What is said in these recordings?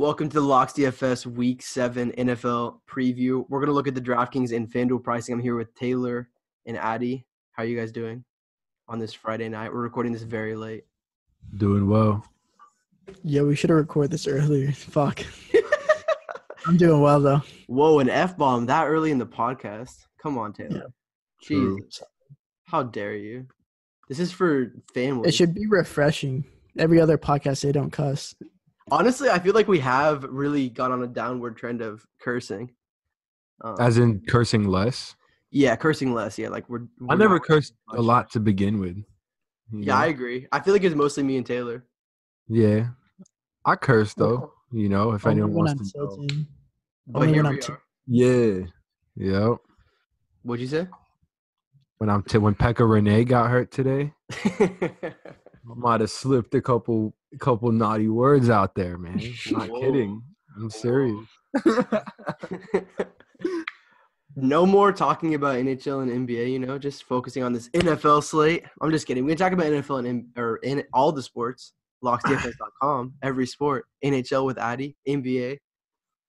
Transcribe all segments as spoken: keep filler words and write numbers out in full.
Welcome to the Locks D F S Week seven N F L preview. We're going to look at the DraftKings and FanDuel pricing. I'm here with Taylor and Addy. How are you guys doing on this Friday night? We're recording this very late. Doing well. Yeah, we should have recorded this earlier. Fuck. I'm doing well, though. Whoa, an F-bomb that early in the podcast. Come on, Taylor. Yeah. Jesus. How dare you? This is for family. It should be refreshing. Every other podcast, they don't cuss. Honestly, I feel like we have really gone on a downward trend of cursing. Um, As in cursing less? Yeah, cursing less. Yeah, like we're. we're I never cursed a lot to begin with. Yeah, know? I agree. I feel like it's mostly me and Taylor. Yeah, I curse though. You know, if Only anyone wants to. Know. But Only here we t- are. Yeah. Yep. What'd you say? When I'm t- when Pekka Rinne got hurt today, I might have slipped a couple couple naughty words out there, man. I'm not Whoa. kidding. I'm serious. No more talking about N H L and N B A. You know, just focusing on this N F L slate. I'm just kidding. We're gonna talk about N F L and M- or in all the sports. Locks D F S dot com. Every sport. N H L with Addy. N B A.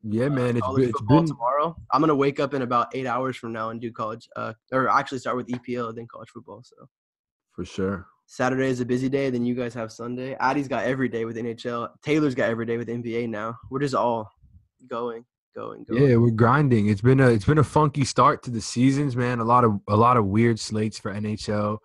Yeah, man, it's, uh, been, it's been tomorrow. I'm gonna wake up in about eight hours from now and do college, uh, or actually start with E P L and then college football. So, for sure, Saturday is a busy day. Then you guys have Sunday. Addy's got every day with N H L. Taylor's got every day with N B A. Now we're just all going, going, going. Yeah, we're grinding. It's been a it's been a funky start to the seasons, man. A lot of a lot of weird slates for N H L.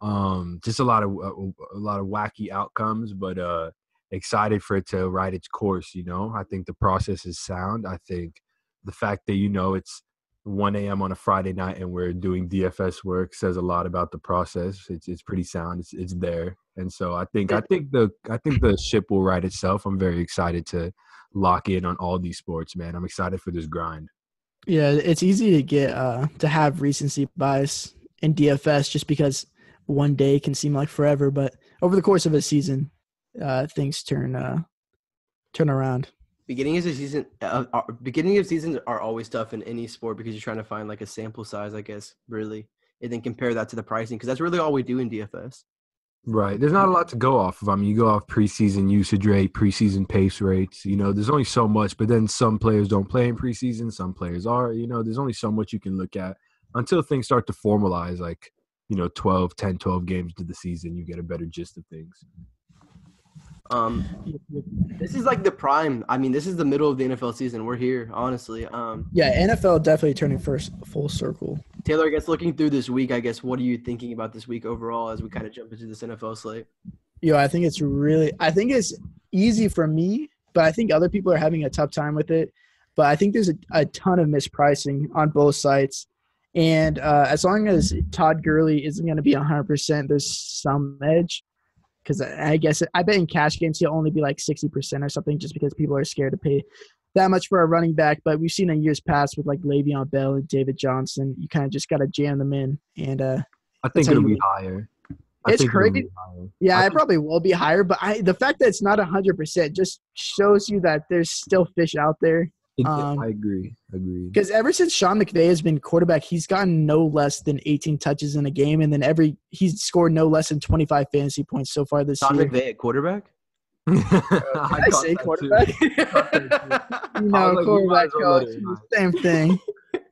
Um, just a lot of a, a lot of wacky outcomes, but uh. excited for it to ride its course, you know. I think the process is sound. I think the fact that, you know, it's one a.m. on a Friday night and we're doing D F S work says a lot about the process. It's it's pretty sound. It's it's there, and so I think I think the I think the ship will ride itself. I'm very excited to lock in on all these sports, man. I'm excited for this grind. Yeah, it's easy to get uh, to have recency bias in D F S just because one day can seem like forever, but over the course of a season. Uh, things turn uh, turn around. Beginning of the season, uh, uh, beginning of seasons are always tough in any sport because you're trying to find like a sample size, I guess, really, and then compare that to the pricing because that's really all we do in D F S. Right. There's not a lot to go off of. I mean, you go off preseason usage rate, preseason pace rates. You know, there's only so much. But then some players don't play in preseason. Some players are. You know, there's only so much you can look at until things start to formalize. Like, you know, twelve, ten, twelve games to the season, you get a better gist of things. Um, this is like the prime. I mean, this is the middle of the N F L season. We're here, honestly. Um, yeah, N F L definitely turning first full circle. Taylor, I guess looking through this week, I guess, what are you thinking about this week overall as we kind of jump into this N F L slate? Yo, I think it's really – I think it's easy for me, but I think other people are having a tough time with it. But I think there's a, a ton of mispricing on both sides. And uh, as long as Todd Gurley isn't going to be one hundred percent, there's some edge. Because I guess – I bet in cash games he'll only be like sixty percent or something just because people are scared to pay that much for a running back. But we've seen in years past with like Le'Veon Bell and David Johnson, you kind of just got to jam them in. And uh, I think it'll be higher. I it's crazy. Higher. Yeah, I think- it probably will be higher. But I, the fact that it's not one hundred percent just shows you that there's still fish out there. Um, I agree. Agreed. Because ever since Sean McVay has been quarterback, he's gotten no less than eighteen touches in a game, and then every he's scored no less than twenty-five fantasy points so far this Sean year. Sean McVay at quarterback? Did I, I say quarterback? You know, like, quarterback coach, same thing.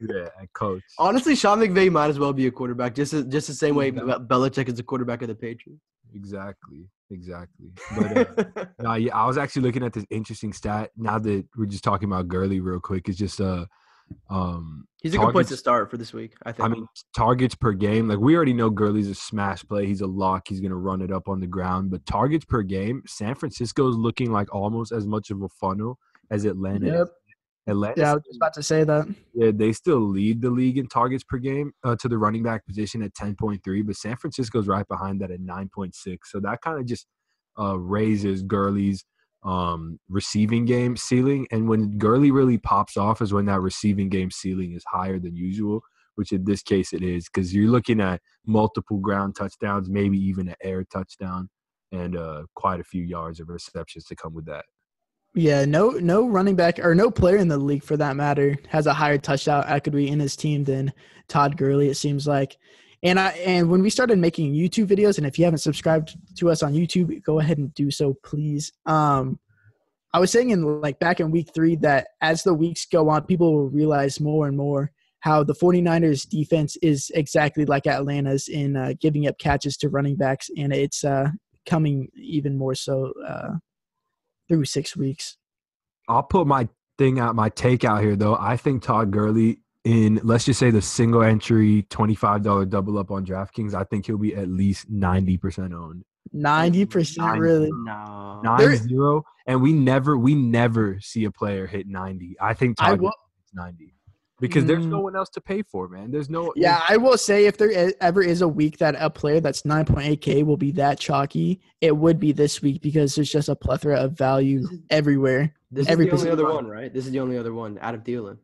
Yeah, coach. Honestly, Sean McVay might as well be a quarterback, just a, just the same way yeah. Belichick is the quarterback of the Patriots. Exactly. Exactly. But uh, nah, yeah, I was actually looking at this interesting stat. Now that we're just talking about Gurley real quick, it's just uh, um, he's targets, a good place to start for this week. I think. I mean, targets per game. Like we already know, Gurley's a smash play. He's a lock. He's gonna run it up on the ground. But targets per game, San Francisco's looking like almost as much of a funnel as Atlanta. Yep. Atlanta. Yeah, I was just about to say that. Yeah, they still lead the league in targets per game uh, to the running back position at ten point three, but San Francisco's right behind that at nine point six. So that kind of just uh, raises Gurley's um, receiving game ceiling. And when Gurley really pops off is when that receiving game ceiling is higher than usual, which in this case it is because you're looking at multiple ground touchdowns, maybe even an air touchdown, and uh, quite a few yards of receptions to come with that. Yeah, no no running back or no player in the league for that matter has a higher touchdown equity in his team than Todd Gurley, it seems like. And I and when we started making YouTube videos, and if you haven't subscribed to us on YouTube, go ahead and do so, please. Um, I was saying in like back in week three that as the weeks go on, people will realize more and more how the 49ers defense is exactly like Atlanta's in uh, giving up catches to running backs. And it's uh, coming even more so uh, through six weeks. I'll put my thing out, my take out here though. I think Todd Gurley in, let's just say the single entry twenty-five dollars double up on DraftKings, I think he'll be at least ninety percent owned. ninety percent really? No. nine zero And we never, we never see a player hit ninety. I think Todd I will, hits ninety. Because there's no one else to pay for, man. There's no – Yeah, I will say if there ever is a week that a player that's nine point eight K will be that chalky, it would be this week because there's just a plethora of value this is, everywhere. This every is the only other one, right? This is the only other one, Adam Thielen.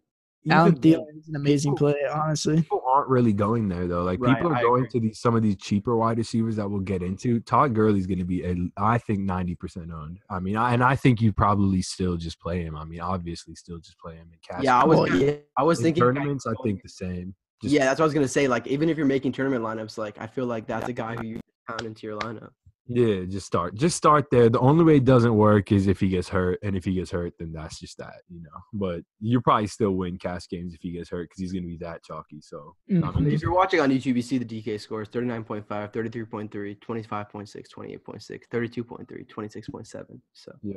Adam Thielen is an amazing player, honestly. People aren't really going there, though. Like, right, people are I going agree. to these, some of these cheaper wide receivers that we'll get into. Todd Gurley's going to be, a, I think, ninety percent owned. I mean, I, and I think you probably still just play him. I mean, obviously still just play him in cash. Yeah, I was, well, yeah. I was in thinking. Tournaments, I, I think the same. Just, yeah, that's what I was going to say. Like, even if you're making tournament lineups, like, I feel like that's a guy who you pound into your lineup. Yeah, just start. Just start there. The only way it doesn't work is if he gets hurt, and if he gets hurt, then that's just that, you know. But you probably still win cash games if he gets hurt because he's going to be that chalky. So mm-hmm. I mean, if you're watching on YouTube, you see the D K scores: thirty-nine point five, thirty-three point three, twenty-five point six, twenty-eight point six, thirty-two point three, twenty-six point seven. So yep.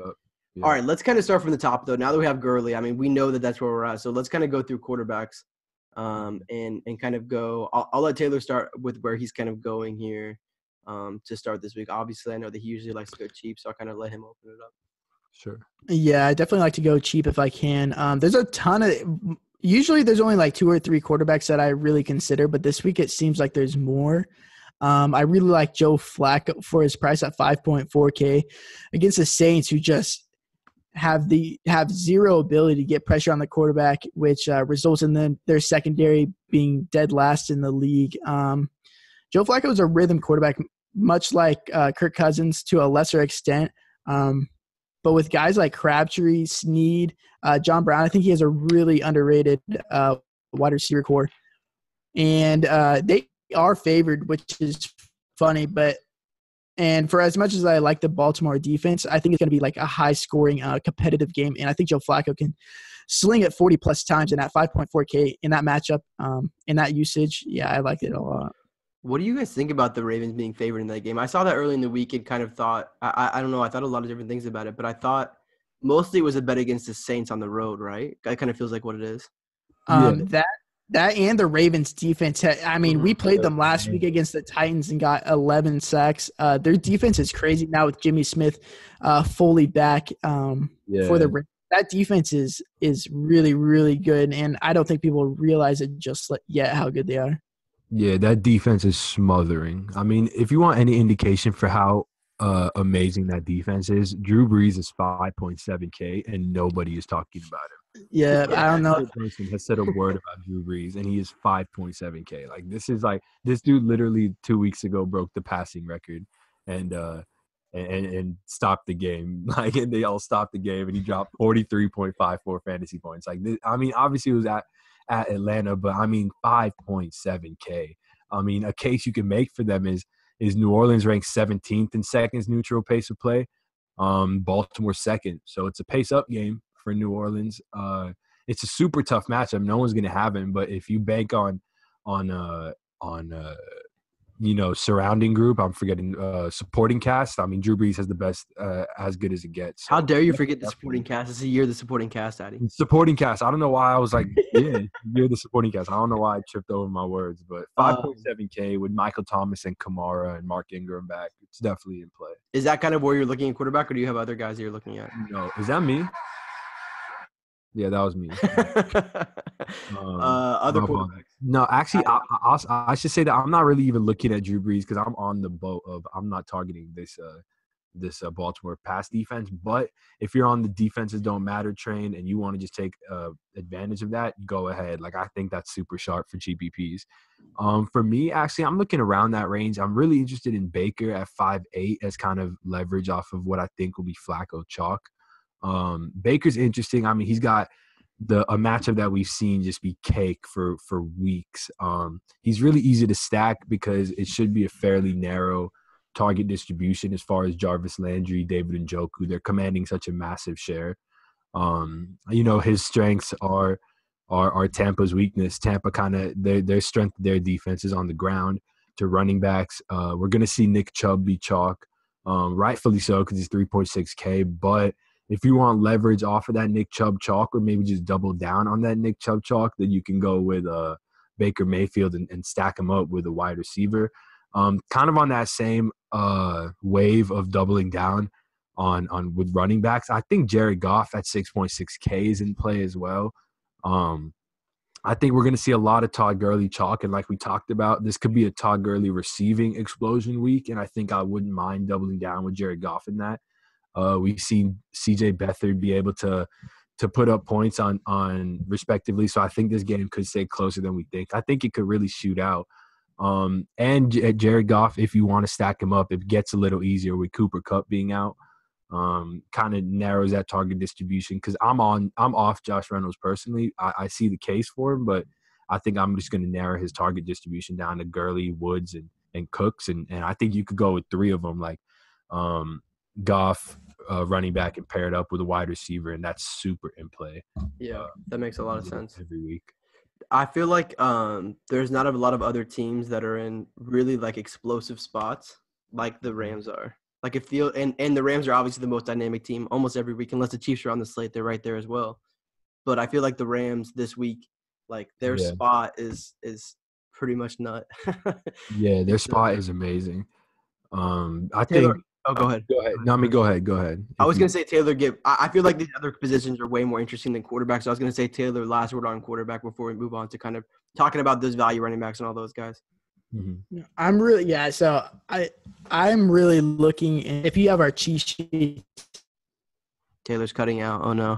Yep. All right, let's kind of start from the top though. Now that we have Gurley, I mean, we know that that's where we're at. So let's kind of go through quarterbacks, um, and and kind of go. I'll, I'll let Taylor start with where he's kind of going here. Um, to start this week. Obviously, I know that he usually likes to go cheap, so I kind of let him open it up. Sure. Yeah, I definitely like to go cheap if I can. Um, there's a ton of – usually there's only like two or three quarterbacks that I really consider, but this week it seems like there's more. Um, I really like Joe Flacco for his price at five point four K against the Saints, who just have the have zero ability to get pressure on the quarterback, which uh, results in them, their secondary being dead last in the league. Um, Joe Flacco is a rhythm quarterback, much like uh, Kirk Cousins to a lesser extent. Um, but with guys like Crabtree, Sneed, uh, John Brown, I think he has a really underrated uh, wide receiver core. And uh, they are favored, which is funny. But and for as much as I like the Baltimore defense, I think it's going to be like a high-scoring uh, competitive game. And I think Joe Flacco can sling it forty-plus times in that five point four K in that matchup, um, in that usage. Yeah, I like it a lot. What do you guys think about the Ravens being favored in that game? I saw that early in the week and kind of thought – I I don't know. I thought a lot of different things about it, but I thought mostly it was a bet against the Saints on the road, right? That kind of feels like what it is. Um, yeah. That that and the Ravens defense – I mean, we played them last week against the Titans and got eleven sacks. Uh, their defense is crazy now with Jimmy Smith uh, fully back um, yeah. for the Ravens. That defense is is really, really good, and I don't think people realize it just yet how good they are. Yeah, that defense is smothering. I mean, if you want any indication for how uh, amazing that defense is, Drew Brees is five point seven K, and nobody is talking about him. Yeah, yeah I don't know. No person has said a word about Drew Brees, and he is five point seven K. Like, this is like – this dude literally two weeks ago broke the passing record and uh, and and stopped the game. Like, and they all stopped the game, and he dropped forty-three point five four fantasy points. Like, this, I mean, obviously it was at – at Atlanta, but I mean five point seven K. I mean, a case you can make for them is is New Orleans ranked seventeenth in seconds neutral pace of play, um, Baltimore second. So it's a pace up game for New Orleans. Uh, it's a super tough matchup. No one's going to have him, but if you bank on on uh, on uh, you know surrounding group, I'm forgetting uh, supporting cast. I mean, Drew Brees has the best, uh, as good as it gets. So. How dare you forget the supporting cast? It's a year of the supporting cast, Addy. Supporting cast. I don't know why I was like, yeah, you're the supporting cast. I don't know why I tripped over my words, but five point seven K with Michael Thomas and Kamara and Mark Ingram back, it's definitely in play. Is that kind of where you're looking at quarterback, or do you have other guys that you're looking at? No, is that me? Yeah, that was me. um, uh, other quarterbacks. No, actually, I, I, I should say that I'm not really even looking at Drew Brees because I'm on the boat of I'm not targeting this uh, this uh, Baltimore pass defense. But if you're on the defenses don't matter train and you want to just take uh, advantage of that, go ahead. Like, I think that's super sharp for G P Ps. Um, for me, actually, I'm looking around that range. I'm really interested in Baker at five eight as kind of leverage off of what I think will be Flacco chalk. Um, Baker's interesting. I mean, he's got the a matchup that we've seen just be cake for for weeks. Um, he's really easy to stack because it should be a fairly narrow target distribution as far as Jarvis Landry, David Njoku. They're commanding such a massive share. Um, you know, his strengths are are, are Tampa's weakness. Tampa kind of their their strength, their defense is on the ground to running backs. Uh, we're going to see Nick Chubb be chalk, um, rightfully so because he's three point six K. But if you want leverage off of that Nick Chubb chalk or maybe just double down on that Nick Chubb chalk, then you can go with uh, Baker Mayfield and, and stack him up with a wide receiver. Um, kind of on that same uh, wave of doubling down on on with running backs, I think Jared Goff at six point six K is in play as well. Um, I think we're going to see a lot of Todd Gurley chalk, and like we talked about, this could be a Todd Gurley receiving explosion week, and I think I wouldn't mind doubling down with Jared Goff in that. Uh, we've seen C J. Beathard be able to to put up points on on respectively, so I think this game could stay closer than we think. I think it could really shoot out. Um, and J- Jared Goff, if you want to stack him up, it gets a little easier with Cooper Kupp being out. Um, kind of narrows that target distribution because I'm on, I'm off Josh Reynolds personally. I, I see the case for him, but I think I'm just going to narrow his target distribution down to Gurley, Woods, and and Cooks, and and I think you could go with three of them, like um, Goff, uh, running back, and paired up with a wide receiver, and that's super in play. Yeah, uh, that makes a lot of sense every week. I feel like um, there's not a lot of other teams that are in really like explosive spots like the Rams are. Like if the and, and the Rams are obviously the most dynamic team almost every week, unless the Chiefs are on the slate, they're right there as well. But I feel like the Rams this week, like their yeah. spot is is pretty much nut. yeah, their spot is amazing. Um, I Taylor, think. Oh, go ahead. Go ahead. No, I mean, go ahead. Go ahead. I was gonna say Taylor. Give. I, I feel like these other positions are way more interesting than quarterback. So I was gonna say Taylor. Last word on quarterback before we move on to kind of talking about those value running backs and all those guys. Mm-hmm. I'm really yeah. So I I'm really looking. If you have our cheat sheet, Taylor's cutting out. Oh no,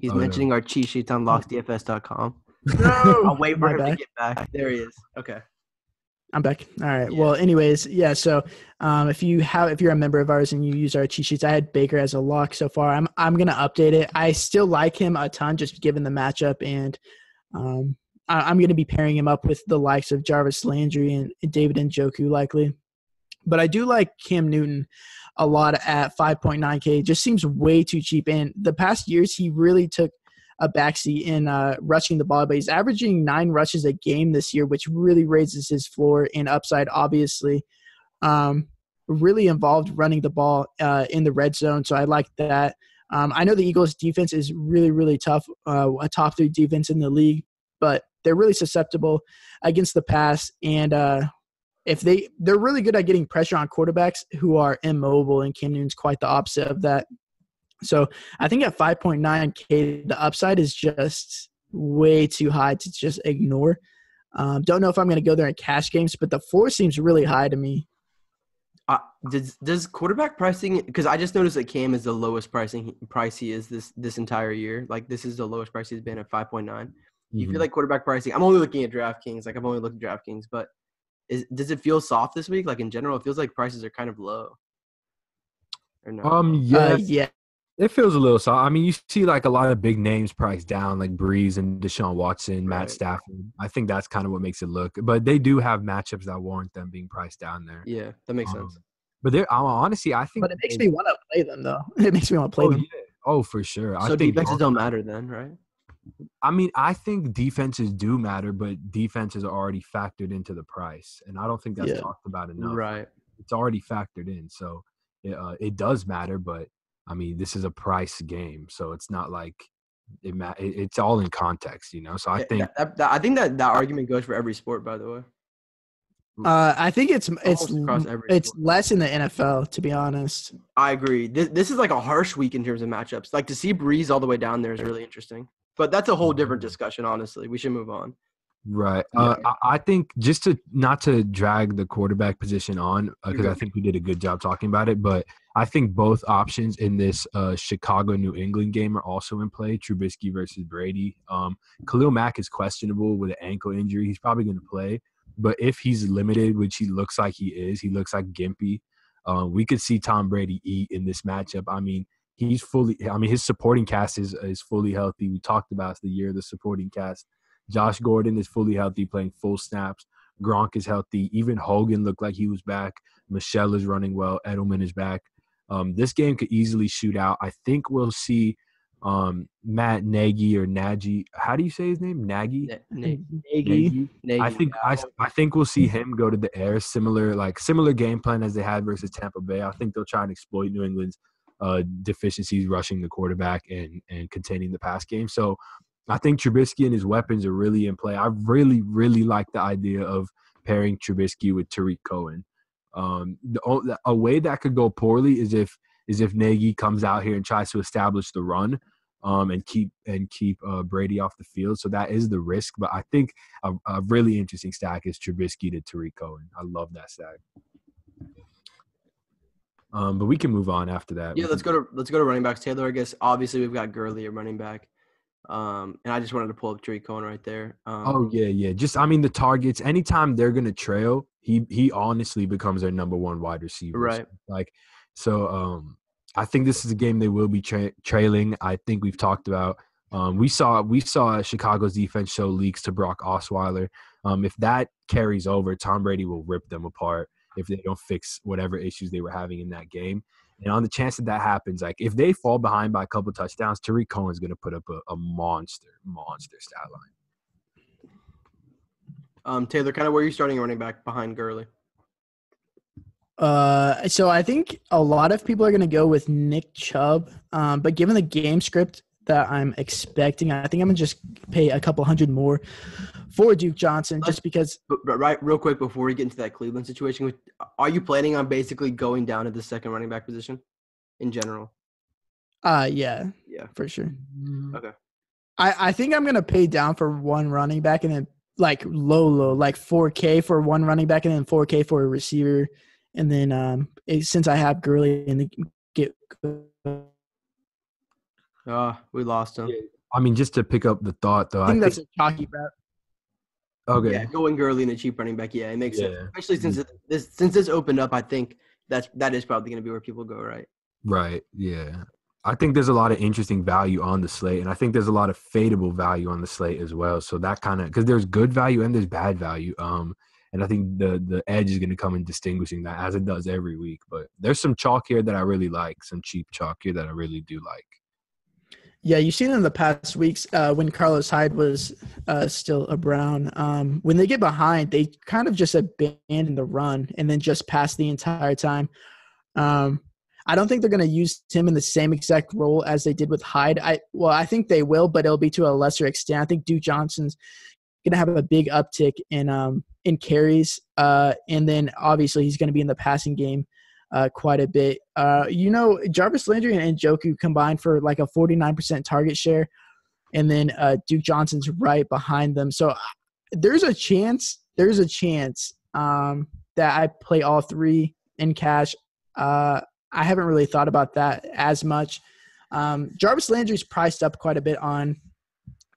he's oh, mentioning no. our cheat sheets on locks d f s dot com. No, I'll wait for him back. to get back. There he is. Okay, I'm back. All right. Yeah. Well, anyways, yeah. So um, if you have if you're a member of ours and you use our cheat sheets, I had Baker as a lock so far. I'm I'm gonna update it. I still like him a ton, just given the matchup and. Um, I'm going to be pairing him up with the likes of Jarvis Landry and David Njoku likely. But I do like Cam Newton a lot at five point nine K. It just seems way too cheap. And the past years, he really took a backseat in uh, rushing the ball. But he's averaging nine rushes a game this year, which really raises his floor and upside, obviously. Um, really involved running the ball uh, in the red zone, so I like that. Um, I know the Eagles' defense is really, really tough, uh, a top three defense in the league. But they're really susceptible against the pass. And uh, if they, they're really good at getting pressure on quarterbacks who are immobile, and Cam Newton's quite the opposite of that. So I think at five point nine K, the upside is just way too high to just ignore. Um, don't know if I'm going to go there in cash games, but the four seems really high to me. Uh, does, does quarterback pricing – because I just noticed that Cam is the lowest pricing price he is this, this entire year. Like this is the lowest price he's been at five point nine. You feel like quarterback pricing? I'm only looking at DraftKings. Like I've only looked at DraftKings, but is, does it feel soft this week? Like in general, it feels like prices are kind of low. Or no? Um, yeah, uh, yeah, it feels a little soft. I mean, you see like a lot of big names priced down, like Breeze and Deshaun Watson, Matt right. Stafford. I think that's kind of what makes it look. But they do have matchups that warrant them being priced down there. Yeah, that makes um, sense. But they're honestly, I think. But it makes they, me want to play them though. It makes me want to play oh, them. Yeah. Oh, for sure. So defenses don't matter then, right? I mean, I think defenses do matter, but defenses are already factored into the price, and I don't think that's yeah. talked about enough. Right, it's already factored in, so it, uh, it does matter. But I mean, this is a price game, so it's not like it. Ma- it's all in context, you know. So I think that, that, that, I think that that argument goes for every sport, by the way. Uh, I think it's it's it's sport. less in the N F L, to be honest. I agree. This this is like a harsh week in terms of matchups. Like to see Breeze all the way down there is really interesting. But that's a whole different discussion, honestly. We should move on. Right. Uh, yeah. I think just to not to drag the quarterback position on, because uh, I think we did a good job talking about it, but I think both options in this uh, Chicago-New England game are also in play, Trubisky versus Brady. Um, Khalil Mack is questionable with an ankle injury. He's probably going to play. But if he's limited, which he looks like he is, he looks like gimpy, uh, we could see Tom Brady eat in this matchup. I mean, He's fully – I mean, his supporting cast is is fully healthy. We talked about the year of the supporting cast. Josh Gordon is fully healthy, playing full snaps. Gronk is healthy. Even Hogan looked like he was back. Michelle is running well. Edelman is back. Um, this game could easily shoot out. I think we'll see um, Matt Nagy or Nagy. How do you say his name? Nagy? Nagy. Nagy. Nagy. I think I, I think we'll see him go to the air. Similar like similar game plan as they had versus Tampa Bay. I think they'll try and exploit New England's uh, deficiencies rushing the quarterback and and containing the pass game. So I think Trubisky and his weapons are really in play. I really, really like the idea of pairing Trubisky with Tariq Cohen. Um, the, a way that could go poorly is if is if Nagy comes out here and tries to establish the run um, and keep and keep uh, Brady off the field. So that is the risk. But I think a, a really interesting stack is Trubisky to Tariq Cohen. I love that stack. Um, but we can move on after that. Yeah, let's go to let's go to running backs. Taylor, I guess obviously we've got Gurley at running back. Um, and I just wanted to pull up Tariq Cohen right there. Um, oh, yeah, yeah. Just, I mean, the targets, anytime they're going to trail, he he honestly becomes their number one wide receiver. Right. Like, so um, I think this is a game they will be tra- trailing. I think we've talked about um, – we saw we saw Chicago's defense show leaks to Brock Osweiler. Um, if that carries over, Tom Brady will rip them apart if they don't fix whatever issues they were having in that game. And on the chance that that happens, like if they fall behind by a couple of touchdowns, Tariq Cohen's going to put up a, a monster, monster stat line. Um, Taylor, kind of where are you starting running back behind Gurley? Uh, so I think a lot of people are going to go with Nick Chubb. Um, but given the game script that I'm expecting, I think I'm going to just pay a couple hundred more for Duke Johnson just because – right, real quick before we get into that Cleveland situation, are you planning on basically going down to the second running back position in general? Uh, yeah. Yeah. For sure. Okay. I, I think I'm going to pay down for one running back and then like low, low, like four K for one running back and then four K for a receiver. And then um, it, since I have Gurley in the get – Uh, we lost him. I mean, just to pick up the thought, though. I think I that's think... a chalky bet. Okay. Yeah, going Gurley and a cheap running back. Yeah, it makes yeah. sense. Especially since mm-hmm. this since this opened up, I think that's, that is probably going to be where people go, right? Right, yeah. I think there's a lot of interesting value on the slate, and I think there's a lot of fadeable value on the slate as well. So that kind of – because there's good value and there's bad value. Um, and I think the, the edge is going to come in distinguishing that as it does every week. But there's some chalk here that I really like, some cheap chalk here that I really do like. Yeah, you've seen in the past weeks uh, when Carlos Hyde was uh, still a Brown, um, when they get behind, they kind of just abandon the run and then just pass the entire time. Um, I don't think they're going to use him in the same exact role as they did with Hyde. I Well, I think they will, but it'll be to a lesser extent. I think Duke Johnson's going to have a big uptick in um, in carries, uh, and then obviously he's going to be in the passing game. Uh, quite a bit. Uh, you know, Jarvis Landry and Njoku combined for like a forty-nine percent target share, and then uh, Duke Johnson's right behind them. So there's a chance, there's a chance um, that I play all three in cash. Uh, I haven't really thought about that as much. Um, Jarvis Landry's priced up quite a bit on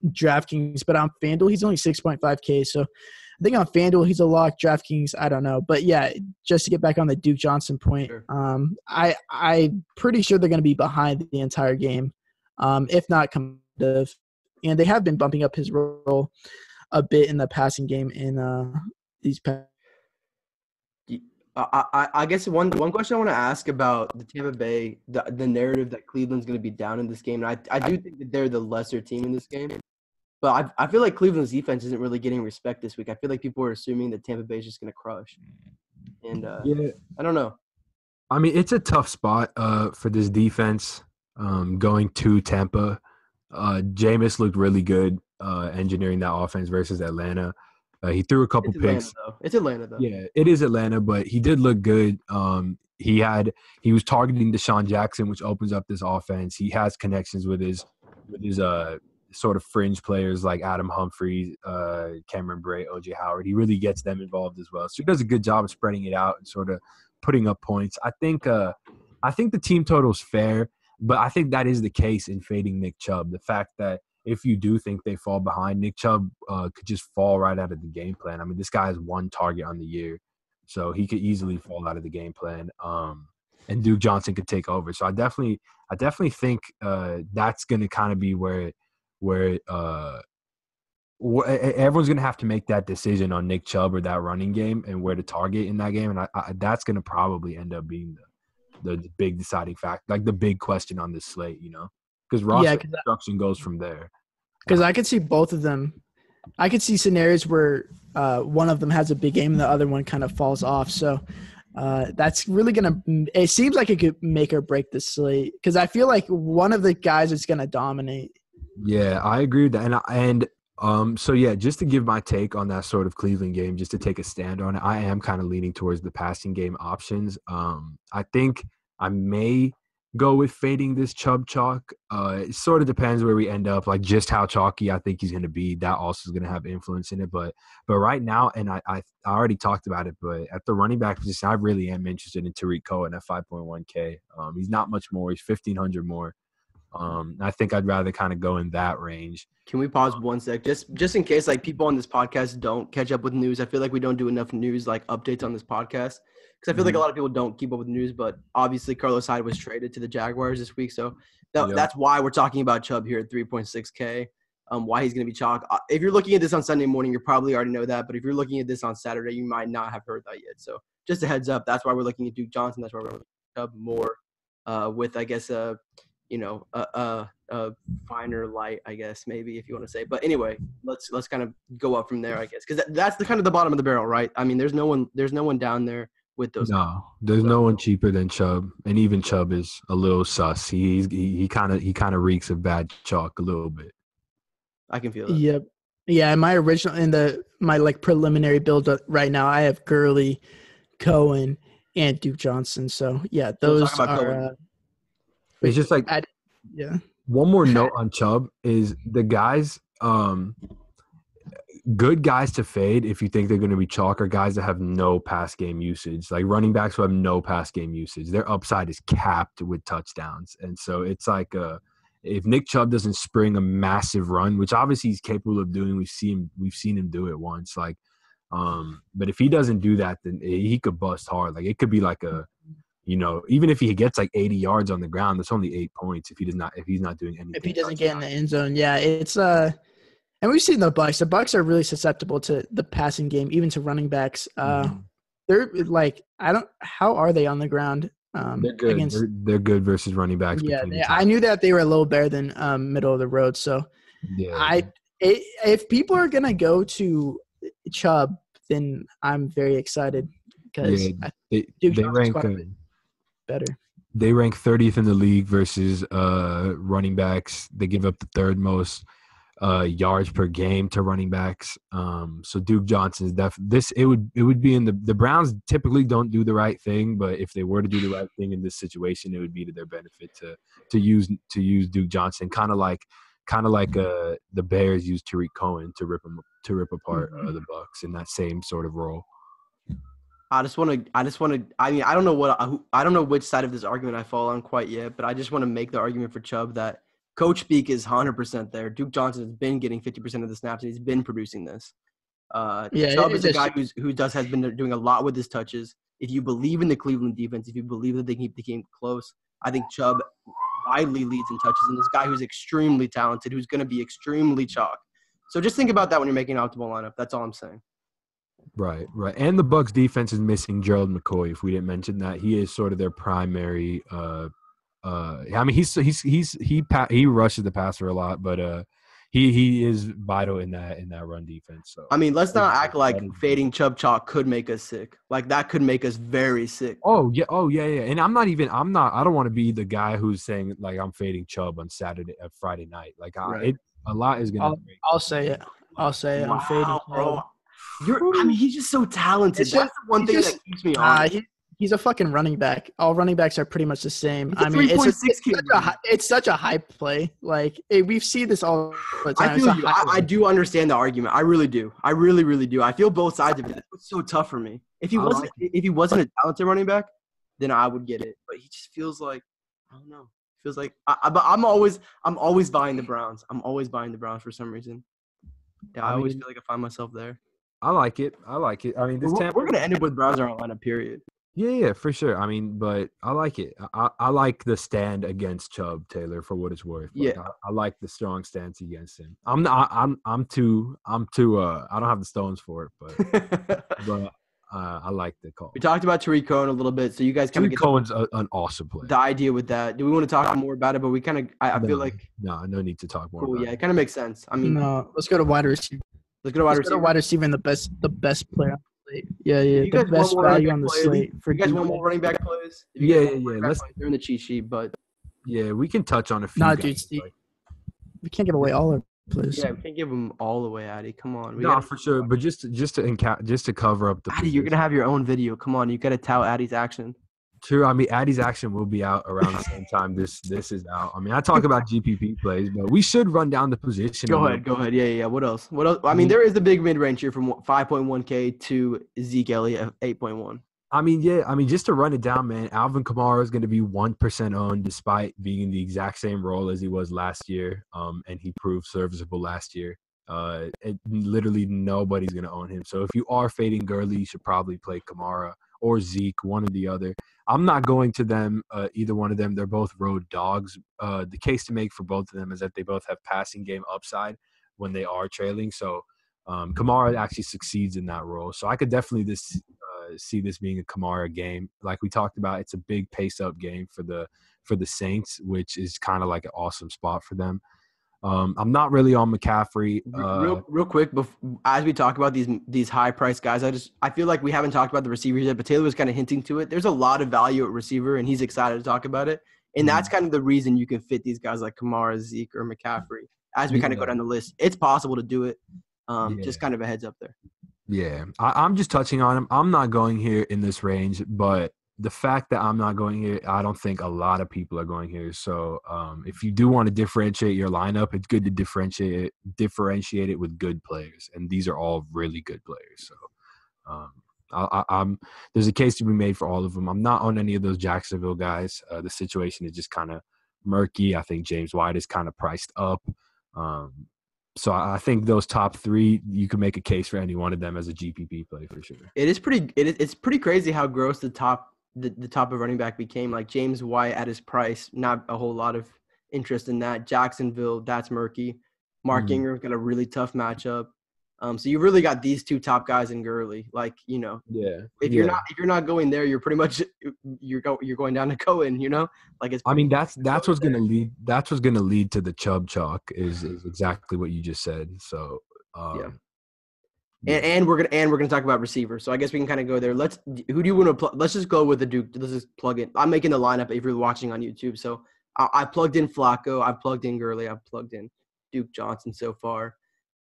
DraftKings, but on FanDuel, he's only six point five K. So I think on FanDuel, he's a lock. DraftKings, I don't know. But, yeah, just to get back on the Duke Johnson point, sure. um, I, I'm pretty sure they're going to be behind the entire game, um, if not competitive. And they have been bumping up his role a bit in the passing game in uh, these past. I, I, I guess one one question I want to ask about the Tampa Bay, the, the narrative that Cleveland's going to be down in this game. And I, I do think that they're the lesser team in this game. But I I feel like Cleveland's defense isn't really getting respect this week. I feel like people are assuming that Tampa Bay is just going to crush. And uh, yeah. I don't know. I mean, it's a tough spot uh, for this defense um, going to Tampa. Uh, Jameis looked really good uh, engineering that offense versus Atlanta. Uh, he threw a couple it's picks. Atlanta, it's Atlanta, though. Yeah, it is Atlanta, but he did look good. Um, he had he was targeting Deshaun Jackson, which opens up this offense. He has connections with his with his uh. sort of fringe players like Adam Humphries, uh, Cameron Bray, O J Howard. He really gets them involved as well. So he does a good job of spreading it out and sort of putting up points. I think uh, I think the team total is fair, but I think that is the case in fading Nick Chubb. The fact that if you do think they fall behind, Nick Chubb uh, could just fall right out of the game plan. I mean, this guy has one target on the year, so he could easily fall out of the game plan. Um, and Duke Johnson could take over. So I definitely, I definitely think uh, that's going to kind of be where it, where uh, everyone's going to have to make that decision on Nick Chubb or that running game and where to target in that game. And I, I, that's going to probably end up being the, the big deciding factor, like the big question on this slate, you know, because roster yeah, construction goes from there. Because I could see both of them. I could see scenarios where uh, one of them has a big game and the other one kind of falls off. So uh, that's really going to – it seems like it could make or break this slate because I feel like one of the guys is going to dominate. Yeah, I agree with that. And, and um, so, yeah, just to give my take on that sort of Cleveland game, just to take a stand on it, I am kind of leaning towards the passing game options. Um, I think I may – go with fading this Chubb chalk. Uh, it sort of depends where we end up, like just how chalky I think he's going to be. That also is going to have influence in it. But but right now, and I, I I already talked about it, but at the running back position, I really am interested in Tariq Cohen at five point one K. Um, he's not much more. He's fifteen hundred more. Um, I think I'd rather kind of go in that range. Can we pause one sec? Just just in case, like, people on this podcast don't catch up with news. I feel like we don't do enough news, like, updates on this podcast. Because I feel like a lot of people don't keep up with the news, but obviously Carlos Hyde was traded to the Jaguars this week. So that, yep. that's why we're talking about Chubb here at three point six K, um, why he's going to be chalk. If you're looking at this on Sunday morning, you probably already know that. But if you're looking at this on Saturday, you might not have heard that yet. So just a heads up, that's why we're looking at Duke Johnson. That's why we're looking at Chubb more uh, with, I guess, a, you know, a, a, a finer light, I guess, maybe, if you want to say. But anyway, let's let's kind of go up from there, I guess. Because that, that's the kind of the bottom of the barrel, right? I mean, there's no one, there's no one down there. With those no, there's no one cheaper than Chubb, and even Chubb is a little sus. He's, he he kind of he kind of reeks of bad chalk a little bit. I can feel that. Yep, yeah. In my original in the my like preliminary build up right now, I have Gurley, Cohen, and Duke Johnson. So yeah, those are. Uh, it's just like I, yeah. One more note on Chubb is the guys. Um, Good guys to fade if you think they're going to be chalk are guys that have no pass game usage, like running backs who have no pass game usage. Their upside is capped with touchdowns. And so it's like a, if Nick Chubb doesn't spring a massive run, which obviously he's capable of doing, we've seen, we've seen him do it once. Like, um, but if he doesn't do that, then he could bust hard. Like, it could be like a, you know, even if he gets like eighty yards on the ground, that's only eight points if he does not, if he's not doing anything. If he doesn't get in the end zone. Yeah. It's uh And we've seen the Bucs. The Bucs are really susceptible to the passing game, even to running backs. Uh, mm-hmm. They're like, I don't. How are they on the ground? Um, they're good. Against, they're, they're good versus running backs. Yeah, they, I knew that they were a little better than um, middle of the road. So, yeah. I it, if people are gonna go to Chubb, then I'm very excited because yeah, they, they rank them better. They rank thirtieth in the league versus uh, running backs. They give up the third most. Uh, yards per game to running backs. Um, so Duke Johnson's def this it would it would be in the the Browns typically don't do the right thing, but if they were to do the right thing in this situation, it would be to their benefit to to use to use Duke Johnson, kind of like kind of like uh, the Bears used Tariq Cohen to rip him to rip apart uh, the Bucs in that same sort of role. I just want to I just want to I mean I don't know what I, I don't know which side of this argument I fall on quite yet, but I just want to make the argument for Chubb that. Coach speak is one hundred percent there. Duke Johnson has been getting fifty percent of the snaps, and he's been producing this. Uh, yeah, Chubb is a guy who's, who does has been doing a lot with his touches. If you believe in the Cleveland defense, if you believe that they keep the game close, I think Chubb widely leads in touches. And this guy who's extremely talented, who's going to be extremely chalk. So just think about that when you're making an optimal lineup. That's all I'm saying. Right, right. And the Bucs defense is missing Gerald McCoy, if we didn't mention that. He is sort of their primary uh Uh, I mean, he's he's he's he pa- he rushes the passer a lot, but uh, he he is vital in that in that run defense. So I mean, let's not act like fading Chubb chalk could make us sick. Like that could make us very sick. Oh yeah, oh yeah, yeah. And I'm not even I'm not I don't want to be the guy who's saying like I'm fading Chubb on Saturday, uh, Friday night. Like I, right. it, a lot is gonna. I'll, break. I'll say it. I'll say it. Wow, I'm fading, bro. You're. I mean, he's just so talented. It's That's just, the one thing just, that keeps me on. Uh, he, He's a fucking running back. All running backs are pretty much the same. I mean, it's, just, it's, such a, it's such a hype play. Like, it, we've seen this all the time. I, feel you. I, I do understand the argument. I really do. I really, really do. I feel both sides of it. It's so tough for me. If he wasn't, if he wasn't a talented running back, then I would get it. But he just feels like, I don't know. Feels like I, I, I'm always, I'm always buying the Browns. I'm always buying the Browns for some reason. Yeah, I, I always mean, feel like I find myself there. I like it. I like it. I mean, this we're, Tampa- we're gonna end it with Browns on a lineup. Period. Yeah, yeah, for sure. I mean, but I like it. I, I like the stand against Chubb, Taylor, for what it's worth. Like, yeah, I, I like the strong stance against him. I'm not. I'm. I'm too. I'm too. Uh, I don't have the stones for it, but but uh, I like the call. We talked about Tariq Cohen a little bit, so you guys kind of get Cohen's the, a, an awesome player. The idea with that. Do we want to talk more about it? But we kind of. I, I no, feel like. No, no need to talk more. Cool. About yeah, it, it kind of makes sense. I mean, no, let's go to wide receiver. Let's go to wide let's receiver. Go to wide receiver, and the best. The best player. Yeah, yeah, you the guys best value on the plays. slate. For you guys want more running back plays? Yeah, yeah, yeah. Let's they're in the cheat sheet, but yeah, we can touch on a few. Nah, guys, dude, Steve, like, we can't give away all our plays. Yeah, we can't give them all away, Addy. Come on, we nah, for sure. But just, just to enca- just to cover up the Addy, you're gonna have your own video. Come on, you gotta tout Addy's action. True. I mean, Addy's action will be out around the same time this this is out. I mean, I talk about G P P plays, but we should run down the position. Go ahead. Go ahead. Yeah, yeah. What else? What else? I mean, there is a big mid-range here from five point one K to Zeke Elliott eight point one. I mean, yeah. I mean, just to run it down, man, Alvin Kamara is going to be one percent owned despite being in the exact same role as he was last year, um, and he proved serviceable last year. Uh, and literally nobody's going to own him. So if you are fading Gurley, you should probably play Kamara or Zeke, one or the other. I'm not going to them, uh, either one of them. They're both road dogs. Uh, the case to make for both of them is that they both have passing game upside when they are trailing. So um, Kamara actually succeeds in that role. So I could definitely this, uh, see this being a Kamara game. Like we talked about, it's a big pace-up game for the for the Saints, which is kind of like an awesome spot for them. Um, I'm not really on McCaffrey. Uh, real, real quick, before, as we talk about these these high price guys, I just I feel like we haven't talked about the receivers yet. But Taylor was kind of hinting to it. There's a lot of value at receiver, and he's excited to talk about it. And mm-hmm. that's kind of the reason you can fit these guys like Kamara, Zeke, or McCaffrey. As we yeah. kind of go down the list, it's possible to do it. Um, yeah. Just kind of a heads up there. Yeah, I, I'm just touching on him. I'm not going here in this range, but the fact that I'm not going here, I don't think a lot of people are going here. So um, if you do want to differentiate your lineup, it's good to differentiate it, differentiate it with good players, and these are all really good players. So um, I, I, I'm there's a case to be made for all of them. I'm not on any of those Jacksonville guys. Uh, the situation is just kind of murky. I think James White is kind of priced up. Um, So I think those top three, you can make a case for any one of them as a G P P play for sure. It is pretty. It is, it's pretty crazy how gross the top. The, the top of running back became. Like James White at his price, not a whole lot of interest in that. Jacksonville, that's murky. Mark mm. Ingram's got a really tough matchup. Um, so you really got these two top guys in Gurley. Like you know, yeah. If you're yeah. not if you're not going there, you're pretty much you're go, you're going down to Cohen. You know, like it's. I mean, that's that's what's there. gonna lead. That's what's gonna lead to the Chubb chalk is is exactly what you just said. So um, yeah. And, and we're gonna and we're gonna talk about receivers, so I guess we can kind of go there. Let's who do you want to plug? Let's just go with the Duke. Let's just plug it. I'm making the lineup if you're watching on YouTube. So I, I plugged in Flacco, I plugged in Gurley, I plugged in Duke Johnson so far,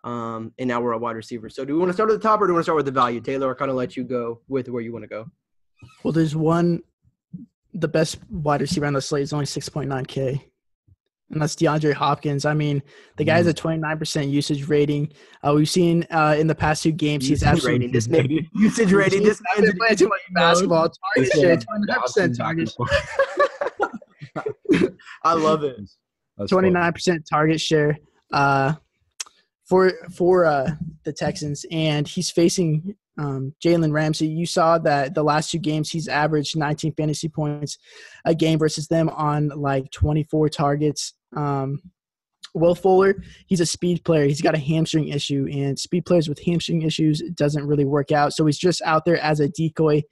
um, and now we're a wide receiver. So do we want to start at the top or do we want to start with the value? Taylor, I kind of let you go with where you want to go. Well, there's one. The best wide receiver on the slate is only six point nine K. And that's DeAndre Hopkins. I mean, the guy has a twenty-nine percent usage rating. Uh, we've seen uh, in the past two games usage he's absolutely this man, usage rating. This man's playing too much basketball. Target share, twenty-nine percent target share. I love it. That's twenty-nine percent funny. Target share uh, for for uh, the Texans, and he's facing um, Jalen Ramsey. You saw that the last two games he's averaged nineteen fantasy points a game versus them on like twenty-four targets. Um, Will Fuller, he's a speed player. He's got a hamstring issue, and speed players with hamstring issues doesn't really work out. So he's just out there as a decoy.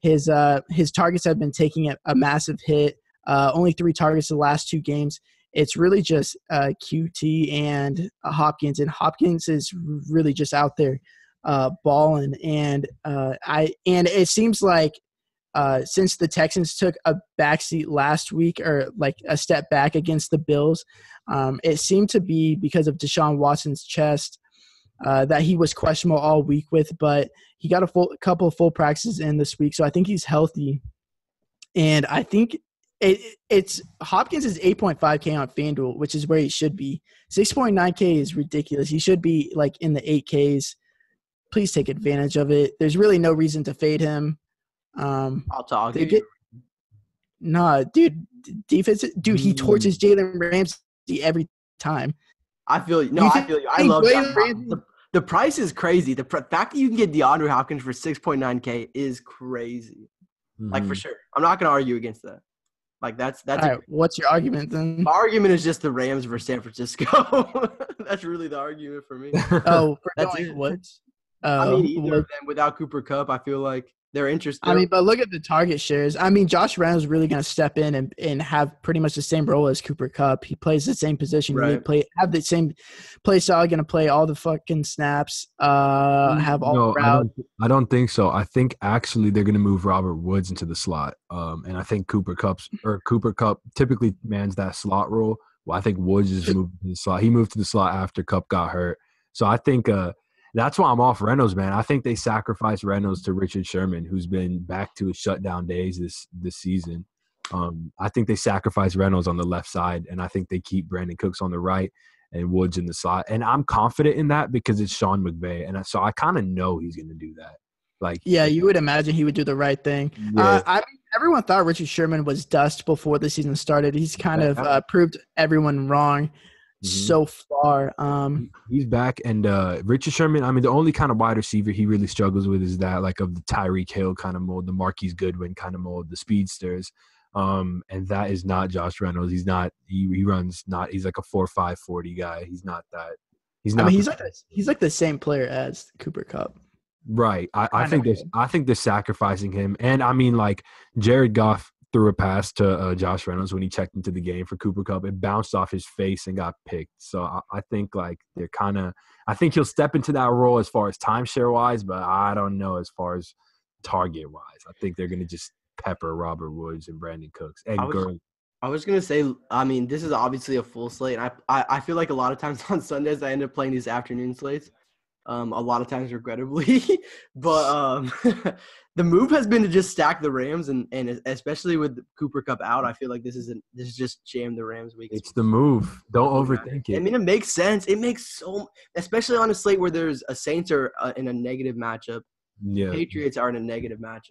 His uh, his targets have been taking a, a massive hit. Uh, only three targets the last two games. It's really just uh, Q T and uh, Hopkins, and Hopkins is really just out there uh, balling. And uh, I and it seems like. Uh, since the Texans took a backseat last week or like a step back against the Bills, um, it seemed to be because of Deshaun Watson's chest uh, that he was questionable all week with, but he got a full a couple of full practices in this week. So I think he's healthy. And I think it, it's Hopkins is eight point five K on FanDuel, which is where he should be. six point nine K is ridiculous. He should be like in the eight Ks. Please take advantage of it. There's really no reason to fade him. Um, I'll talk. They get, nah, dude, defense, dude, he torches Jalen Ramsey every time. I feel you. No, you I feel you. I love the, the price is crazy. The pr- fact that you can get DeAndre Hopkins for six point nine K is crazy. Mm-hmm. Like, for sure. I'm not going to argue against that. Like, that's – that's. All right, what's your argument then? My argument is just the Rams versus San Francisco. That's really the argument for me. Oh, for that's doing it. What? Uh, I mean, either what? Of them without Cooper Kupp, I feel like they're interested. I mean, but look at the target shares. I mean, Josh Reynolds is really going to step in and, and have pretty much the same role as Cooper Kupp. He plays the same position. Right. He play have the same play style, going to play all the fucking snaps, uh, have all no, the routes. I, I don't think so. I think actually they're going to move Robert Woods into the slot. Um, and I think Cooper Kupp's or Cooper Kupp typically mans that slot role. Well, I think Woods just moved to the slot. He moved to the slot after Kupp got hurt. So I think uh, – that's why I'm off Reynolds, man. I think they sacrificed Reynolds to Richard Sherman, who's been back to his shutdown days this this season. Um, I think they sacrificed Reynolds on the left side, and I think they keep Brandon Cooks on the right and Woods in the slot. And I'm confident in that because it's Sean McVay, and I, so I kind of know he's going to do that. Like, yeah, you would imagine he would do the right thing. Yeah. Uh, I mean, everyone thought Richard Sherman was dust before the season started. He's kind of uh, proved everyone wrong. Mm-hmm. So far, um, he's back, and uh, Richard Sherman. I mean, the only kind of wide receiver he really struggles with is that, like, of the Tyreek Hill kind of mold, the Marquise Goodwin kind of mold, the speedsters, um, and that is not Josh Reynolds. He's not. He, he runs not. He's like a four five forty guy. He's not that. He's not. I mean, he's like he's like the same player as Cooper Kupp. Right. I, I, I think they're I think they're sacrificing him, and I mean, like, Jared Goff threw a pass to uh, Josh Reynolds when he checked into the game for Cooper Kupp. It bounced off his face and got picked. So I, I think, like, they're kind of – I think he'll step into that role as far as timeshare-wise, but I don't know as far as target-wise. I think they're going to just pepper Robert Woods and Brandon Cooks and Gurley. I was going to say, I mean, this is obviously a full slate. And I, I, I feel like a lot of times on Sundays I end up playing these afternoon slates, um, a lot of times regrettably. But um, – the move has been to just stack the Rams, and, and especially with Cooper Kupp out, I feel like this isn't this is just jam the Rams week. It's the move. Don't overthink it. I mean, it makes sense. It makes so, especially on a slate where there's a Saints are uh, in a negative matchup. Yeah, Patriots are in a negative matchup.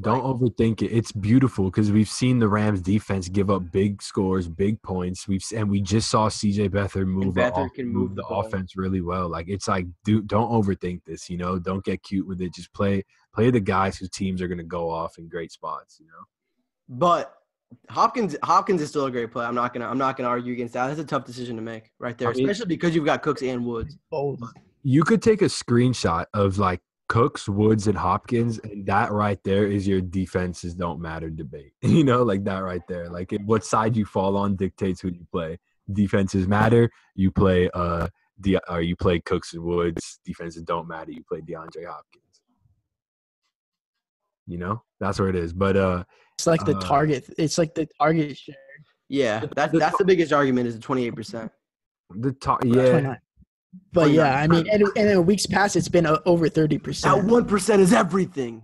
Don't right? overthink it. It's beautiful because we've seen the Rams defense give up big scores, big points. We've and we just saw C J. Beathard move. Beathard can move, move the ball. Offense really well. Like, it's like, dude, don't overthink this. You know, don't get cute with it. Just play. Play the guys whose teams are going to go off in great spots, you know. But Hopkins, Hopkins is still a great play. I'm not gonna, I'm not gonna argue against that. That's a tough decision to make, right there, I mean, especially because you've got Cooks and Woods. You could take a screenshot of, like, Cooks, Woods, and Hopkins, and that right there is your defenses don't matter debate. You know, like that right there. Like, it, what side you fall on dictates who you play. Defenses matter. You play, uh, the, or you play Cooks and Woods. Defenses don't matter. You play DeAndre Hopkins. You know, that's where it is. But uh, it's like the uh, target. It's like the target share. Yeah, that's that's the biggest argument is the twenty-eight percent. The tar- yeah, twenty-nine. But twenty-nine. Yeah, I mean, and, and in weeks past, it's been over thirty percent. That one percent is everything.